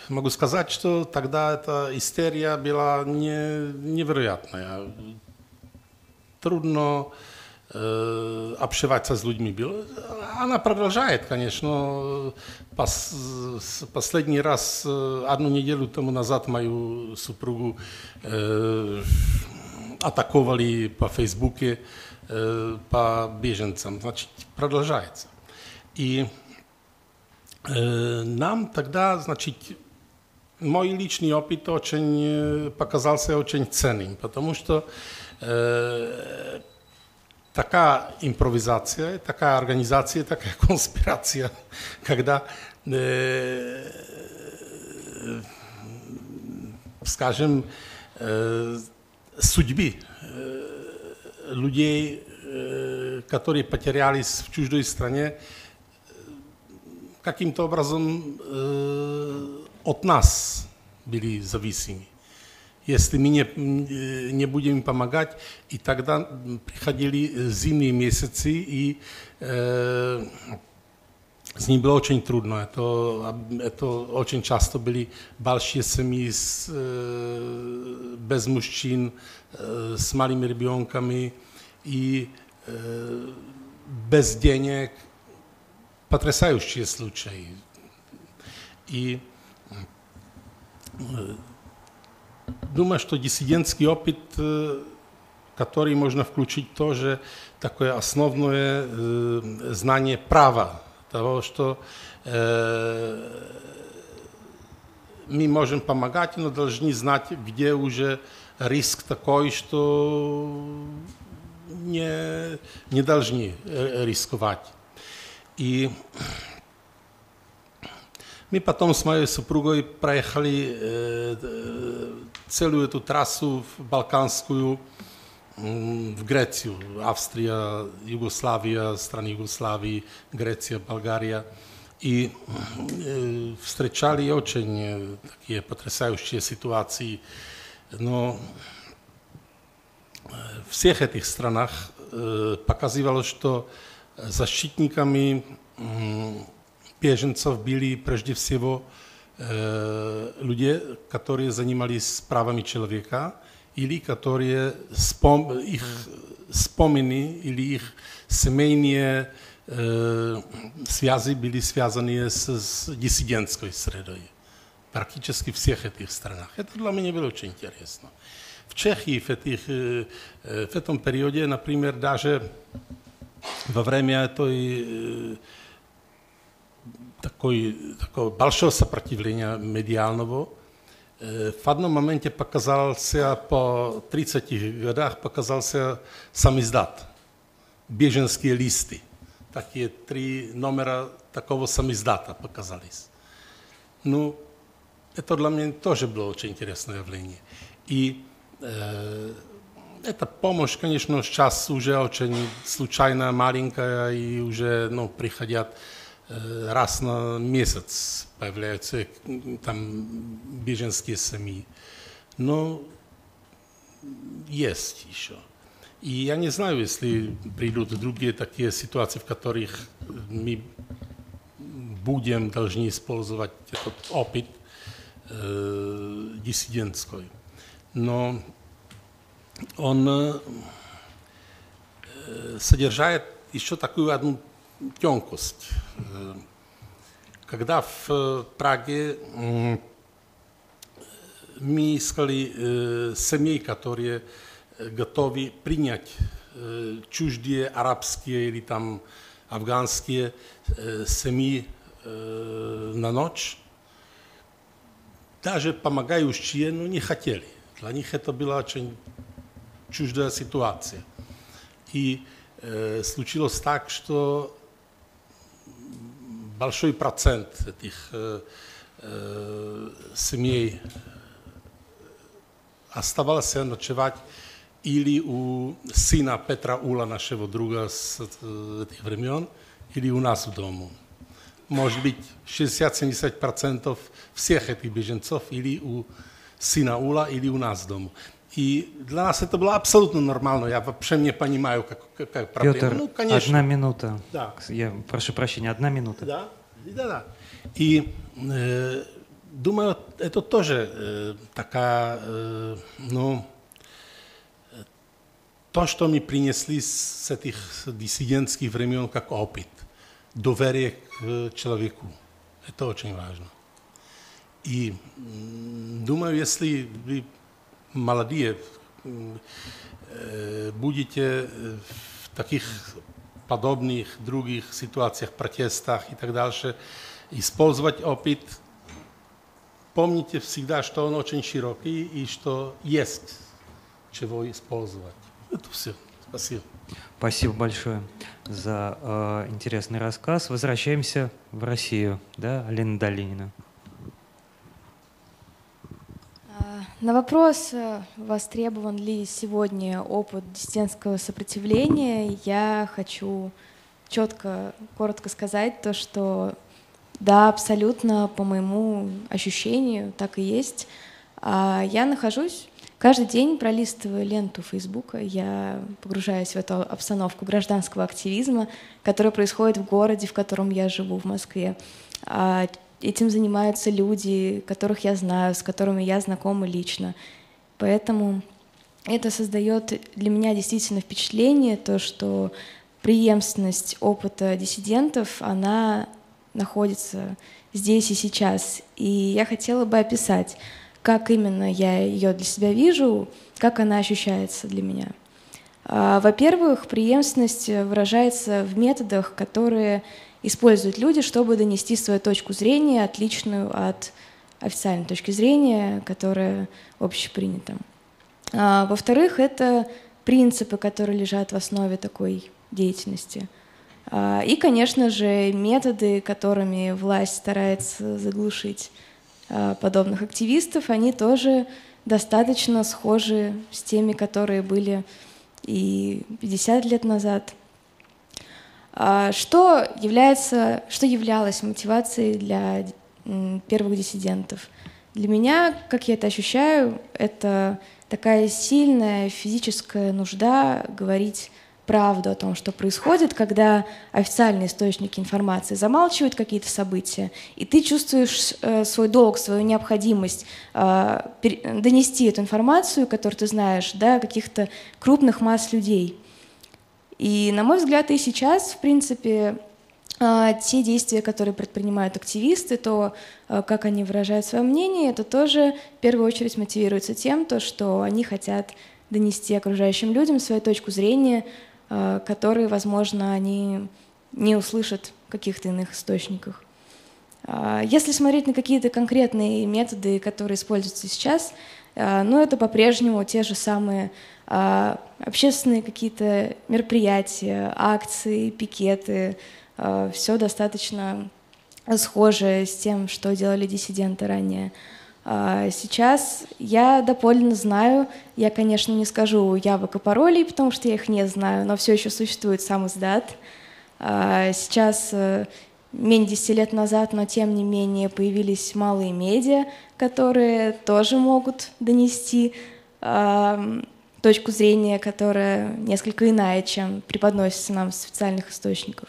могу сказать, что тогда эта истерия была не, невероятная. Трудно э, общаться с людьми было. Она продолжает, конечно. Пос, последний раз, одну неделю тому назад, мою супругу э, атаковали по Фейсбуке э, по беженцам. Значит, продолжается. И нам тогда, значит, мой личный опыт очень показался очень ценным, потому что э, такая импровизация, такая организация, такая конспирация, когда, э, скажем, э, судьбы э, людей, э, которые потерялись в чужой стране, каким-то образом э, от нас были зависимы. Если мы не, не будем помогать, и тогда приходили зимние месяцы, и э, с ним было очень трудно. Это, это очень часто были большие семьи с, э, без мужчин, э, с малыми ребенками и э, без денег. Потрясающие случаи. И думаю, что диссидентский опыт, который можно включить тоже, такое основное знание права, того, что мы можем помогать, но должны знать, где уже риск такой, что не, не должны рисковать. И мы потом с моей супругой проехали э, целую эту трассу в балканскую, в Грецию, Австрия, Югославия, страны Югославии, Греция, Болгария. И э, встречали очень э, такие потрясающие ситуации. Но в всех этих странах э, показывалось, что защитниками беженцев были прежде всего э, люди, которые занимались правами человека или которые спом, их вспомины или их семейные э, связи были связаны с, с диссидентской средой. Практически в всех этих странах. Это для меня было очень интересно. В Чехии в, этих, э, в этом периоде, например, даже во время этой, такой, такого большого сопротивления медиального в одном моменте показался, по тридцати годах показался сам издат, беженские листы. Такие три номера такого сам издата показались. Ну, это для меня тоже было очень интересное явление. И э, Эта помощь, конечно, сейчас уже очень случайная, маленькая, и уже, ну, приходят э, раз на месяц, появляются там беженские семьи. Но есть еще. И я не знаю, если придут другие такие ситуации, в которых мы будем должны использовать этот опыт э, диссидентской. Но он э, содержит еще такую одну тонкость. Э, когда в э, Праге э, мы искали э, семьи, которые готовы принять э, чуждые арабские или там афганские э, семьи э, на ночь, даже помогающие, но не хотели. Для них это была очень чуждая ситуация. И э, случилось так, что большой процент этих э, э, семей оставался ночевать или у сына Петра Уля, нашего друга с э, этих времен, или у нас в дому. Может быть, шестьдесят-семьдесят процентов всех этих беженцов или у сына Ула, или у нас в дому. И для нас это было абсолютно нормально. Я вообще не понимаю, как, как проблема. Петр, ну, конечно. Одна минута. Да. Я прошу прощения, одна минута. Да, да, да. И э, думаю, это тоже э, такая, э, ну, то, что мы принесли с этих диссидентских времен как опыт, доверие к э, человеку. Это очень важно. И думаю, если вы молодые будете в таких подобных других ситуациях, протестах и так дальше использовать опыт, помните всегда, что он очень широкий и что есть чего использовать. Это все. Спасибо. Спасибо большое за э, интересный рассказ. Возвращаемся в Россию, да, Алина Долинина. На вопрос, востребован ли сегодня опыт диссидентского сопротивления, я хочу четко, коротко сказать то, что да, абсолютно, по моему ощущению, так и есть. Я нахожусь, каждый день пролистываю ленту Фейсбука, я погружаюсь в эту обстановку гражданского активизма, которая происходит в городе, в котором я живу, в Москве. Этим занимаются люди, которых я знаю, с которыми я знакома лично. Поэтому это создает для меня действительно впечатление, то, что преемственность опыта диссидентов, она находится здесь и сейчас. И я хотела бы описать, как именно я ее для себя вижу, как она ощущается для меня. Во-первых, преемственность выражается в методах, которые используют люди, чтобы донести свою точку зрения, отличную от официальной точки зрения, которая общепринята. А, во-вторых, это принципы, которые лежат в основе такой деятельности. А, и, конечно же, методы, которыми власть старается заглушить а, подобных активистов, они тоже достаточно схожи с теми, которые были и пятьдесят лет назад. Что является, что являлось мотивацией для первых диссидентов? Для меня, как я это ощущаю, это такая сильная физическая нужда говорить правду о том, что происходит, когда официальные источники информации замалчивают какие-то события, и ты чувствуешь свой долг, свою необходимость донести эту информацию, которую ты знаешь, до каких-то крупных масс людей. И, на мой взгляд, и сейчас, в принципе, те действия, которые предпринимают активисты, то, как они выражают свое мнение, это тоже в первую очередь мотивируется тем, что они хотят донести окружающим людям свою точку зрения, которую, возможно, они не услышат в каких-то иных источниках. Если смотреть на какие-то конкретные методы, которые используются сейчас, но это по-прежнему те же самые а, общественные какие-то мероприятия, акции, пикеты. А, все достаточно схоже с тем, что делали диссиденты ранее. Сейчас я доподлинно знаю, я, конечно, не скажу явок и паролей, потому что я их не знаю, но все еще существует сам издат. Сейчас менее десяти лет назад, но тем не менее появились малые медиа, которые тоже могут донести точку зрения, которая несколько иная, чем преподносится нам с официальных источников.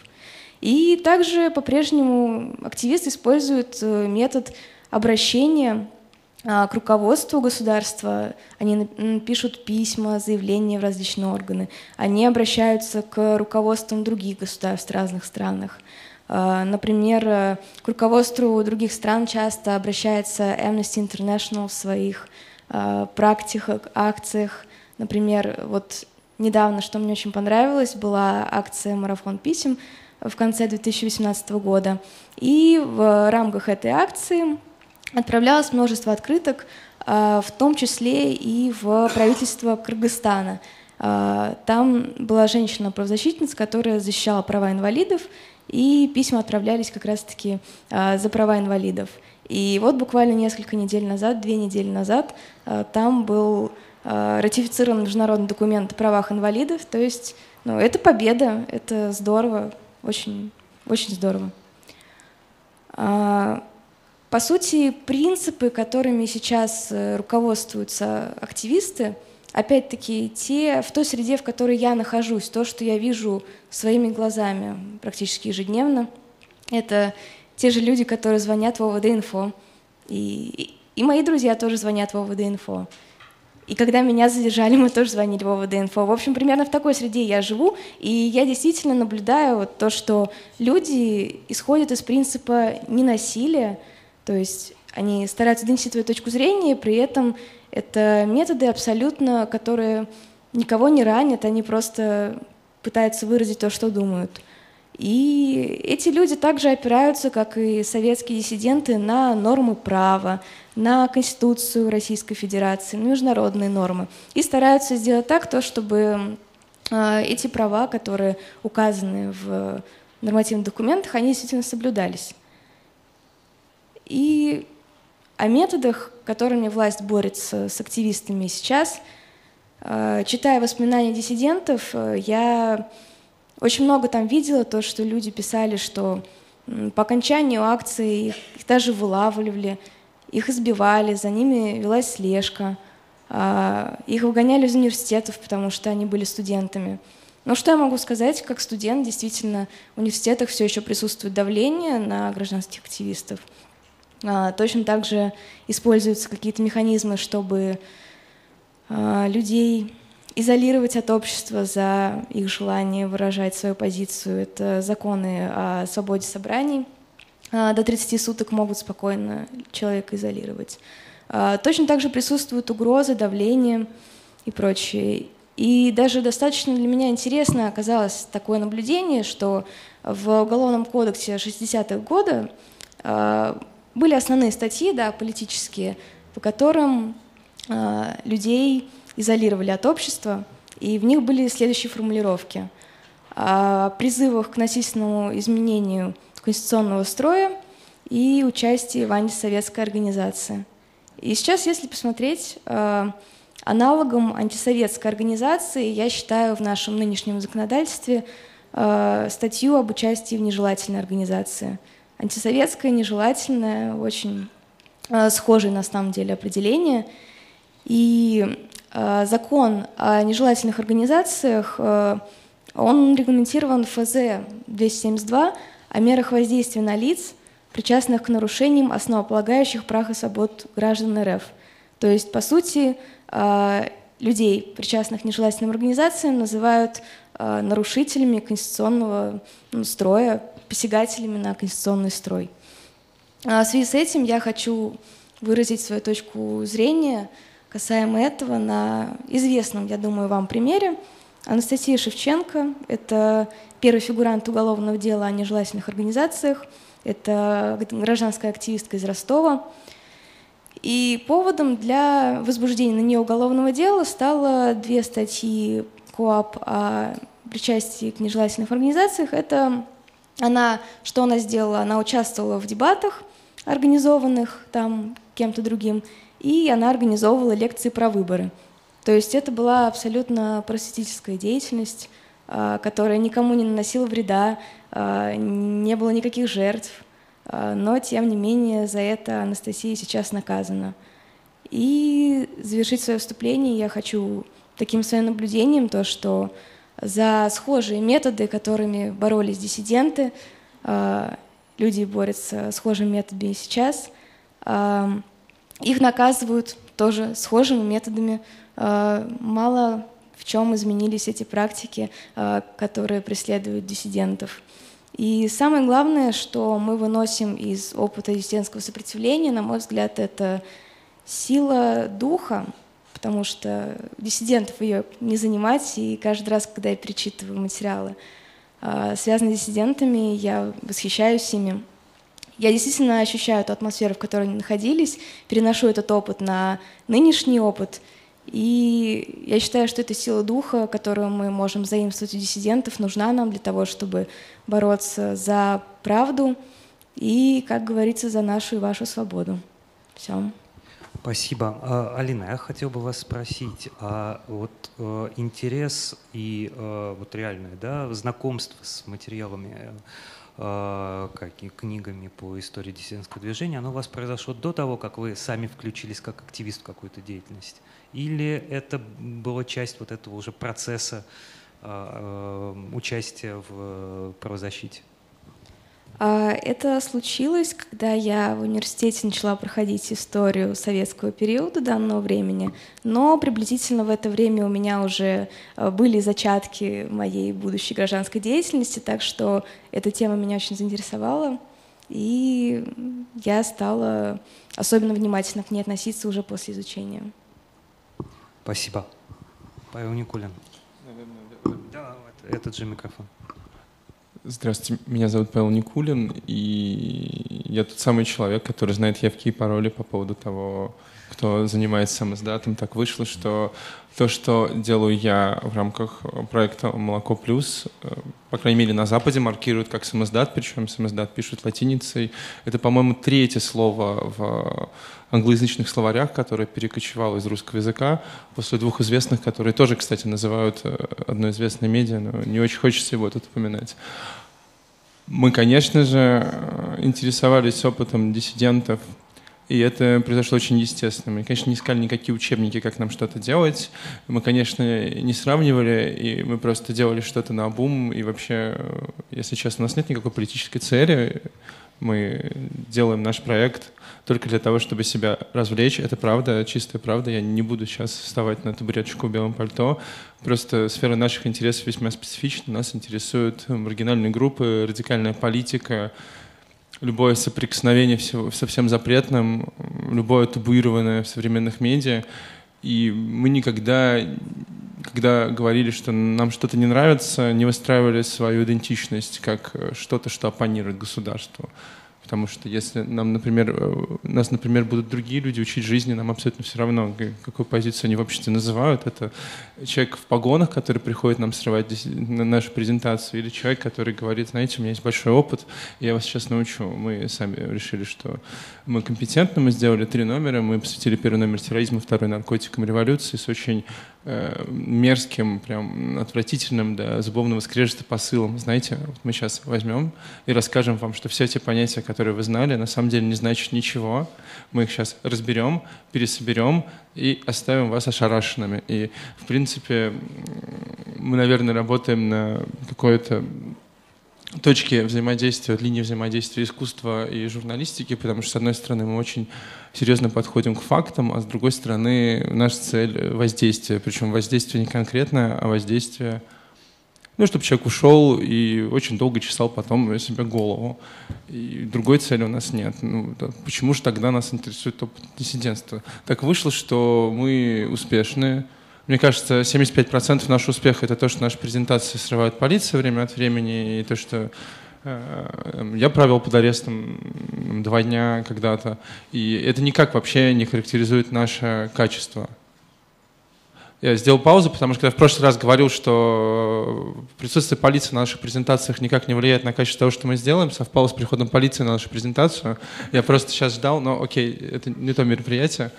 И также по-прежнему активисты используют метод обращения к руководству государства. Они пишут письма, заявления в различные органы. Они обращаются к руководствам других государств в разных странах. Например, к руководству других стран часто обращается Amnesty International в своих практиках, акциях. Например, вот недавно, что мне очень понравилось, была акция «Марафон писем» в конце две тысячи восемнадцатого года. И в рамках этой акции отправлялось множество открыток, в том числе и в правительство Кыргызстана. Там была женщина-правозащитница, которая защищала права инвалидов, и письма отправлялись как раз-таки за права инвалидов. И вот буквально несколько недель назад, две недели назад, там был ратифицирован международный документ о правах инвалидов. То есть ну, это победа, это здорово, очень, очень здорово. По сути, принципы, которыми сейчас руководствуются активисты, опять-таки, те, в той среде, в которой я нахожусь, то, что я вижу своими глазами практически ежедневно, это те же люди, которые звонят в ОВД-Инфо. И, и, и мои друзья тоже звонят в ОВД-Инфо. И когда меня задержали, мы тоже звонили в ОВД-Инфо. В общем, примерно в такой среде я живу, и я действительно наблюдаю вот то, что люди исходят из принципа ненасилия. То есть они стараются донести свою точку зрения, и при этом это методы абсолютно, которые никого не ранят, они просто пытаются выразить то, что думают. И эти люди также опираются, как и советские диссиденты, на нормы права, на Конституцию Российской Федерации, на международные нормы. И стараются сделать так, то, чтобы эти права, которые указаны в нормативных документах, они действительно соблюдались. И о методах, которыми власть борется с активистами сейчас, читая воспоминания диссидентов, я очень много там видела то, что люди писали, что по окончанию акции их, их даже вылавливали, их избивали, за ними велась слежка, их выгоняли из университетов, потому что они были студентами. Но что я могу сказать, как студент, действительно, в университетах все еще присутствует давление на гражданских активистов. Точно так же используются какие-то механизмы, чтобы людей изолировать от общества за их желание выражать свою позицию. Это законы о свободе собраний. До тридцати суток могут спокойно человека изолировать. Точно так же присутствуют угрозы, давление и прочее. И даже достаточно для меня интересно оказалось такое наблюдение, что в Уголовном кодексе шестидесятого года были основные статьи, да, политические, по которым э, людей изолировали от общества, и в них были следующие формулировки. О призывах к насильственному изменению конституционного строя и участии в антисоветской организации. И сейчас, если посмотреть, э, аналогом антисоветской организации, я считаю, в нашем нынешнем законодательстве э, статью об участии в нежелательной организации. Антисоветское, нежелательное, очень э, схожее на самом деле определение. И э, закон о нежелательных организациях, э, он регламентирован эф зэ двести семьдесят два о мерах воздействия на лиц, причастных к нарушениям основополагающих прав и свобод граждан эр эф. То есть, по сути, э, людей, причастных к нежелательным организациям, называют э, нарушителями конституционного ну, строя, посягателями на конституционный строй. В связи с этим я хочу выразить свою точку зрения касаемо этого на известном, я думаю, вам примере. Анастасия Шевченко – это первый фигурант уголовного дела о нежелательных организациях, это гражданская активистка из Ростова. И поводом для возбуждения на нее уголовного дела стало две статьи КоАП о причастии к нежелательных организациях. Это Она, что она сделала? Она участвовала в дебатах, организованных там кем-то другим, и она организовывала лекции про выборы. То есть это была абсолютно просветительская деятельность, которая никому не наносила вреда, не было никаких жертв, но, тем не менее, за это Анастасия сейчас наказана. И завершить свое вступление я хочу таким своим наблюдением, то, что за схожие методы, которыми боролись диссиденты, люди борются схожими методами и сейчас, их наказывают тоже схожими методами. Мало в чем изменились эти практики, которые преследуют диссидентов. И самое главное, что мы выносим из опыта диссидентского сопротивления, на мой взгляд, это сила духа, потому что диссидентов ее не занимать, и каждый раз, когда я перечитываю материалы, связанные с диссидентами, я восхищаюсь ими. Я действительно ощущаю ту атмосферу, в которой они находились, переношу этот опыт на нынешний опыт, и я считаю, что эта сила духа, которую мы можем заимствовать у диссидентов, нужна нам для того, чтобы бороться за правду и, как говорится, за нашу и вашу свободу. Все. Спасибо. Алина, я хотел бы вас спросить, а вот интерес и вот реальное, да, знакомство с материалами, книгами по истории диссидентского движения, оно у вас произошло до того, как вы сами включились как активист в какую-то деятельность? Или это была часть вот этого уже процесса участия в правозащите? Это случилось, когда я в университете начала проходить историю советского периода данного времени, но приблизительно в это время у меня уже были зачатки моей будущей гражданской деятельности, так что эта тема меня очень заинтересовала, и я стала особенно внимательно к ней относиться уже после изучения. Спасибо. Павел Никулин. Наверное, да, этот же микрофон. Здравствуйте, меня зовут Павел Никулин, и я тот самый человек, который знает явки и пароли по поводу того, кто занимается самоиздатом. Так вышло, что то, что делаю я в рамках проекта «Молоко плюс», по крайней мере на Западе, маркируют как самоиздат, причем самоиздат пишут латиницей. Это, по-моему, третье слово в англоязычных словарях, которое перекочевало из русского языка, после двух известных, которые тоже, кстати, называют одно известное медиа, но не очень хочется его тут упоминать. Мы, конечно же, интересовались опытом диссидентов, и это произошло очень естественно. Мы, конечно, не искали никакие учебники, как нам что-то делать. Мы, конечно, не сравнивали, и мы просто делали что-то наобум. И вообще, если честно, у нас нет никакой политической цели. Мы делаем наш проект только для того, чтобы себя развлечь. Это правда, чистая правда. Я не буду сейчас вставать на табуреточку в белом пальто. Просто сфера наших интересов весьма специфична. Нас интересуют маргинальные группы, радикальная политика, любое соприкосновение со всем запретным, любое табуированное в современных медиа. И мы никогда, когда говорили, что нам что-то не нравится, не выстраивали свою идентичность как что-то, что оппонирует государству. Потому что если нам, например, нас, например, будут другие люди учить жизни, нам абсолютно все равно, какую позицию они в обществе называют. Это человек в погонах, который приходит нам срывать нашу презентацию, или человек, который говорит: знаете, у меня есть большой опыт, я вас сейчас научу. Мы сами решили, что мы компетентны, мы сделали три номера, мы посвятили первый номер терроризму, второй наркотикам, революции, с очень э, мерзким, прям отвратительным до зубовного скрежета посылом. Знаете, вот мы сейчас возьмем и расскажем вам, что все эти понятия, которые которые вы знали, на самом деле не значит ничего. Мы их сейчас разберем, пересоберем и оставим вас ошарашенными. И, в принципе, мы, наверное, работаем на какой-то точке взаимодействия, линии взаимодействия искусства и журналистики, потому что, с одной стороны, мы очень серьезно подходим к фактам, а с другой стороны, наша цель — воздействие. Причем воздействие не конкретное, а воздействие... Ну, чтобы человек ушел и очень долго чесал потом себе голову. И другой цели у нас нет. Ну, да, почему же тогда нас интересует опыт диссидентства? Так вышло, что мы успешны. Мне кажется, семьдесят пять процентов нашего успеха — это то, что наши презентации срывает полиция время от времени, и то, что э, я провел под арестом два дня когда-то. И это никак вообще не характеризует наше качество. Я сделал паузу, потому что когда я в прошлый раз говорил, что присутствие полиции на наших презентациях никак не влияет на качество того, что мы сделаем, совпало с приходом полиции на нашу презентацию. Я просто сейчас ждал, но окей, это не то мероприятие.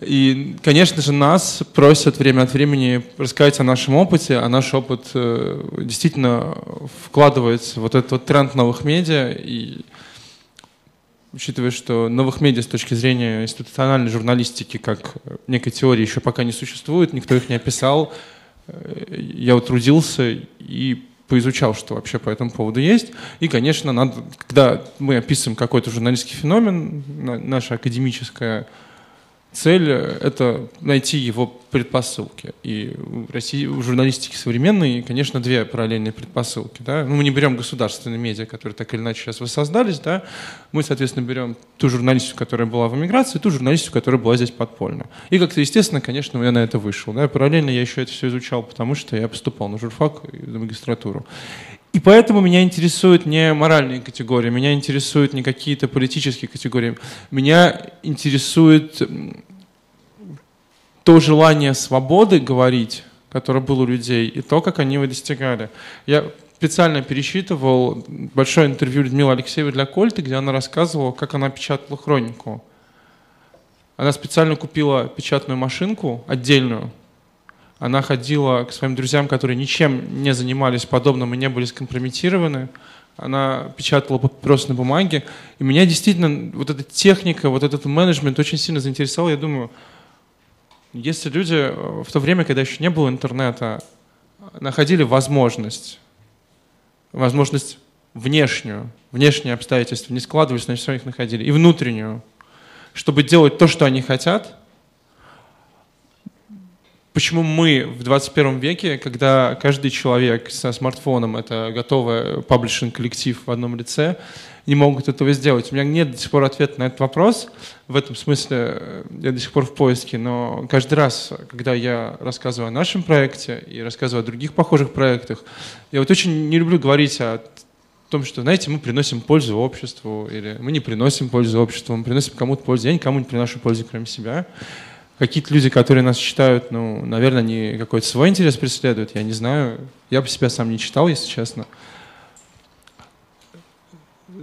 И, конечно же, нас просят время от времени рассказать о нашем опыте, а наш опыт действительно вкладывается в вот этот вот тренд новых медиа. И учитывая, что новых медиа с точки зрения институциональной журналистики как некой теории еще пока не существует, никто их не описал, я утрудился и поизучал, что вообще по этому поводу есть. И, конечно, надо, когда мы описываем какой-то журналистский феномен, наша академическая цель — это найти его предпосылки. И в России, в журналистике современной, конечно, две параллельные предпосылки. Да? Ну, мы не берем государственные медиа, которые так или иначе сейчас воссоздались. Да? Мы, соответственно, берем ту журналистику, которая была в эмиграции, ту журналистику, которая была здесь подпольно. И как-то, естественно, конечно, я на это вышел. Да? Параллельно я еще это все изучал, потому что я поступал на журфак и на магистратуру. И поэтому меня интересуют не моральные категории, меня интересуют не какие-то политические категории. Меня интересует то желание свободы говорить, которое было у людей, и то, как они его достигали. Я специально пересчитывал большое интервью Людмилы Алексеевой для «Кольты», где она рассказывала, как она печатала хронику. Она специально купила печатную машинку отдельную. Она ходила к своим друзьям, которые ничем не занимались подобным и не были скомпрометированы. Она печатала папирос на бумаге. И меня действительно вот эта техника, вот этот менеджмент очень сильно заинтересовал. Я думаю, если люди в то время, когда еще не было интернета, находили возможность, возможность внешнюю, внешние обстоятельства не складывались, значит, все их находили, и внутреннюю, чтобы делать то, что они хотят, почему мы в двадцать первом веке, когда каждый человек со смартфоном — это готовый паблишинг-коллектив в одном лице, не могут этого сделать? У меня нет до сих пор ответа на этот вопрос. В этом смысле я до сих пор в поиске. Но каждый раз, когда я рассказываю о нашем проекте и рассказываю о других похожих проектах, я вот очень не люблю говорить о том, что, знаете, мы приносим пользу обществу, или мы не приносим пользу обществу, мы приносим кому-то пользу. Я никому не приношу пользу, кроме себя. Какие-то люди, которые нас читают, ну, наверное, они какой-то свой интерес преследуют, я не знаю. Я по себе сам не читал, если честно.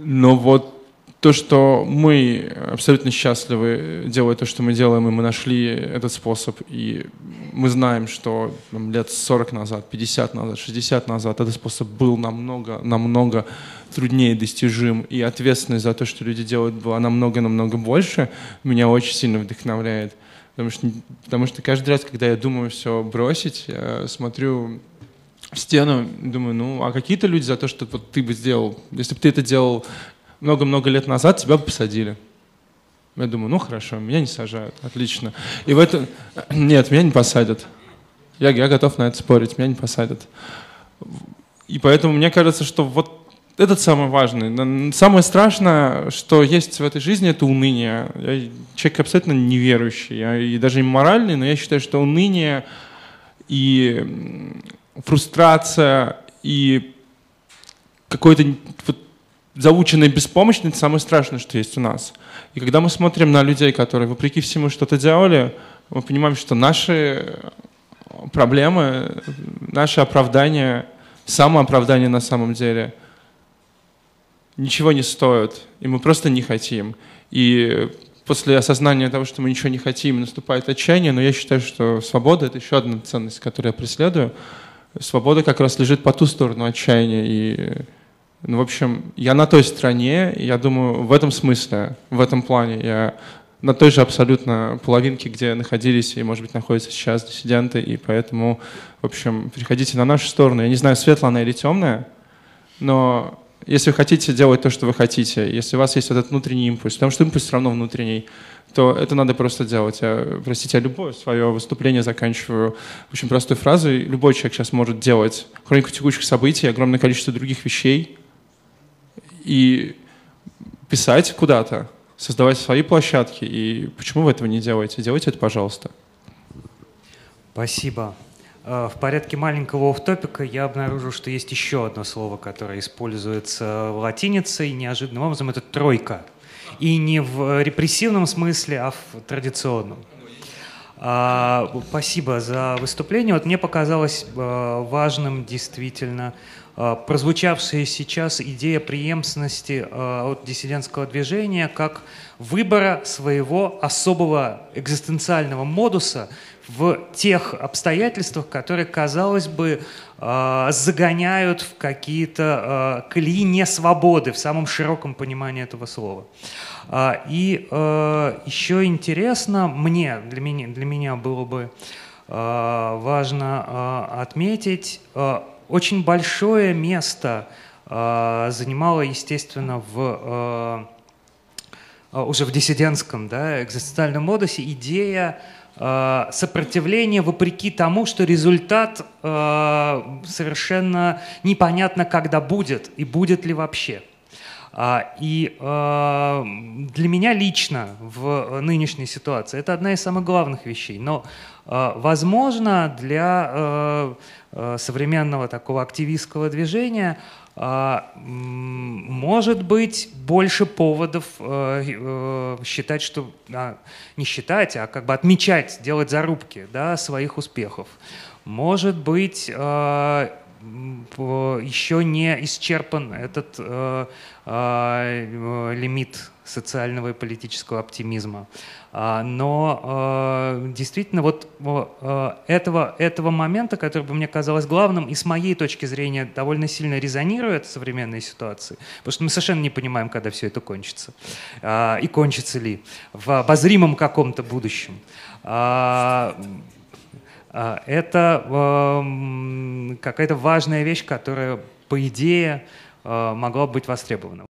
Но вот то, что мы абсолютно счастливы, делая то, что мы делаем, и мы нашли этот способ, и мы знаем, что там, лет сорок назад, пятьдесят назад, шестьдесят назад этот способ был намного, намного труднее достижим, и ответственность за то, что люди делают, была намного-намного больше, меня очень сильно вдохновляет. Потому что, потому что каждый раз, когда я думаю все бросить, я смотрю в стену, думаю, ну, а какие-то люди за то, что вот ты бы сделал, если бы ты это делал много-много лет назад, тебя бы посадили. Я думаю, ну хорошо, меня не сажают, отлично. И в этом... Нет, меня не посадят. Я, я готов на это спорить, меня не посадят. И поэтому мне кажется, что вот это самое важное. Самое страшное, что есть в этой жизни, это уныние. Я человек абсолютно неверующий, я, и даже не моральный, но я считаю, что уныние и фрустрация и какое-то вот, заученная беспомощность — самое страшное, что есть у нас. И когда мы смотрим на людей, которые вопреки всему что-то делали, мы понимаем, что наши проблемы, наши оправдания, самооправдания на самом деле — ничего не стоит, и мы просто не хотим. И после осознания того, что мы ничего не хотим, наступает отчаяние, но я считаю, что свобода — это еще одна ценность, которую я преследую. Свобода как раз лежит по ту сторону отчаяния. И, ну, в общем, я на той стороне, я думаю, в этом смысле, в этом плане я на той же абсолютно половинке, где находились и, может быть, находятся сейчас диссиденты, и поэтому, в общем, переходите на нашу сторону. Я не знаю, светлая она или темная, но... Если вы хотите делать то, что вы хотите, если у вас есть вот этот внутренний импульс, потому что импульс все равно внутренний, то это надо просто делать. Я, простите, я любое свое выступление заканчиваю очень простой фразой. Любой человек сейчас может делать хронику текущих событий, огромное количество других вещей и писать куда-то, создавать свои площадки. И почему вы этого не делаете? Делайте это, пожалуйста. Спасибо. В порядке маленького офф-топика я обнаружил, что есть еще одно слово, которое используется латиницей неожиданным образом. Это «тройка». И не в репрессивном смысле, а в традиционном. А, спасибо за выступление. Вот мне показалось а, важным действительно а, прозвучавшая сейчас идея преемственности а, от диссидентского движения как выбора своего особого экзистенциального модуса в тех обстоятельствах, которые, казалось бы, а, загоняют в какие-то а, колеи несвободы в самом широком понимании этого слова. А, и а, еще интересно мне, для меня, для меня было бы а, важно а, отметить, а, очень большое место а, занимало, естественно, в... А, уже в диссидентском, да, экзистенциальном модусе идея э, сопротивления вопреки тому, что результат э, совершенно непонятно, когда будет и будет ли вообще. А, и э, для меня лично в нынешней ситуации это одна из самых главных вещей. Но, э, возможно, для э, э, современного такого активистского движения может быть больше поводов считать, что не считать, а как бы отмечать, делать зарубки, да, своих успехов. Может быть, еще не исчерпан этот лимит социального и политического оптимизма. Но действительно вот этого, этого момента, который бы мне казалось главным и с моей точки зрения довольно сильно резонирует в современной ситуации, потому что мы совершенно не понимаем, когда все это кончится и кончится ли в обозримом каком-то будущем. Это какая-то важная вещь, которая, по идее, могла быть востребована.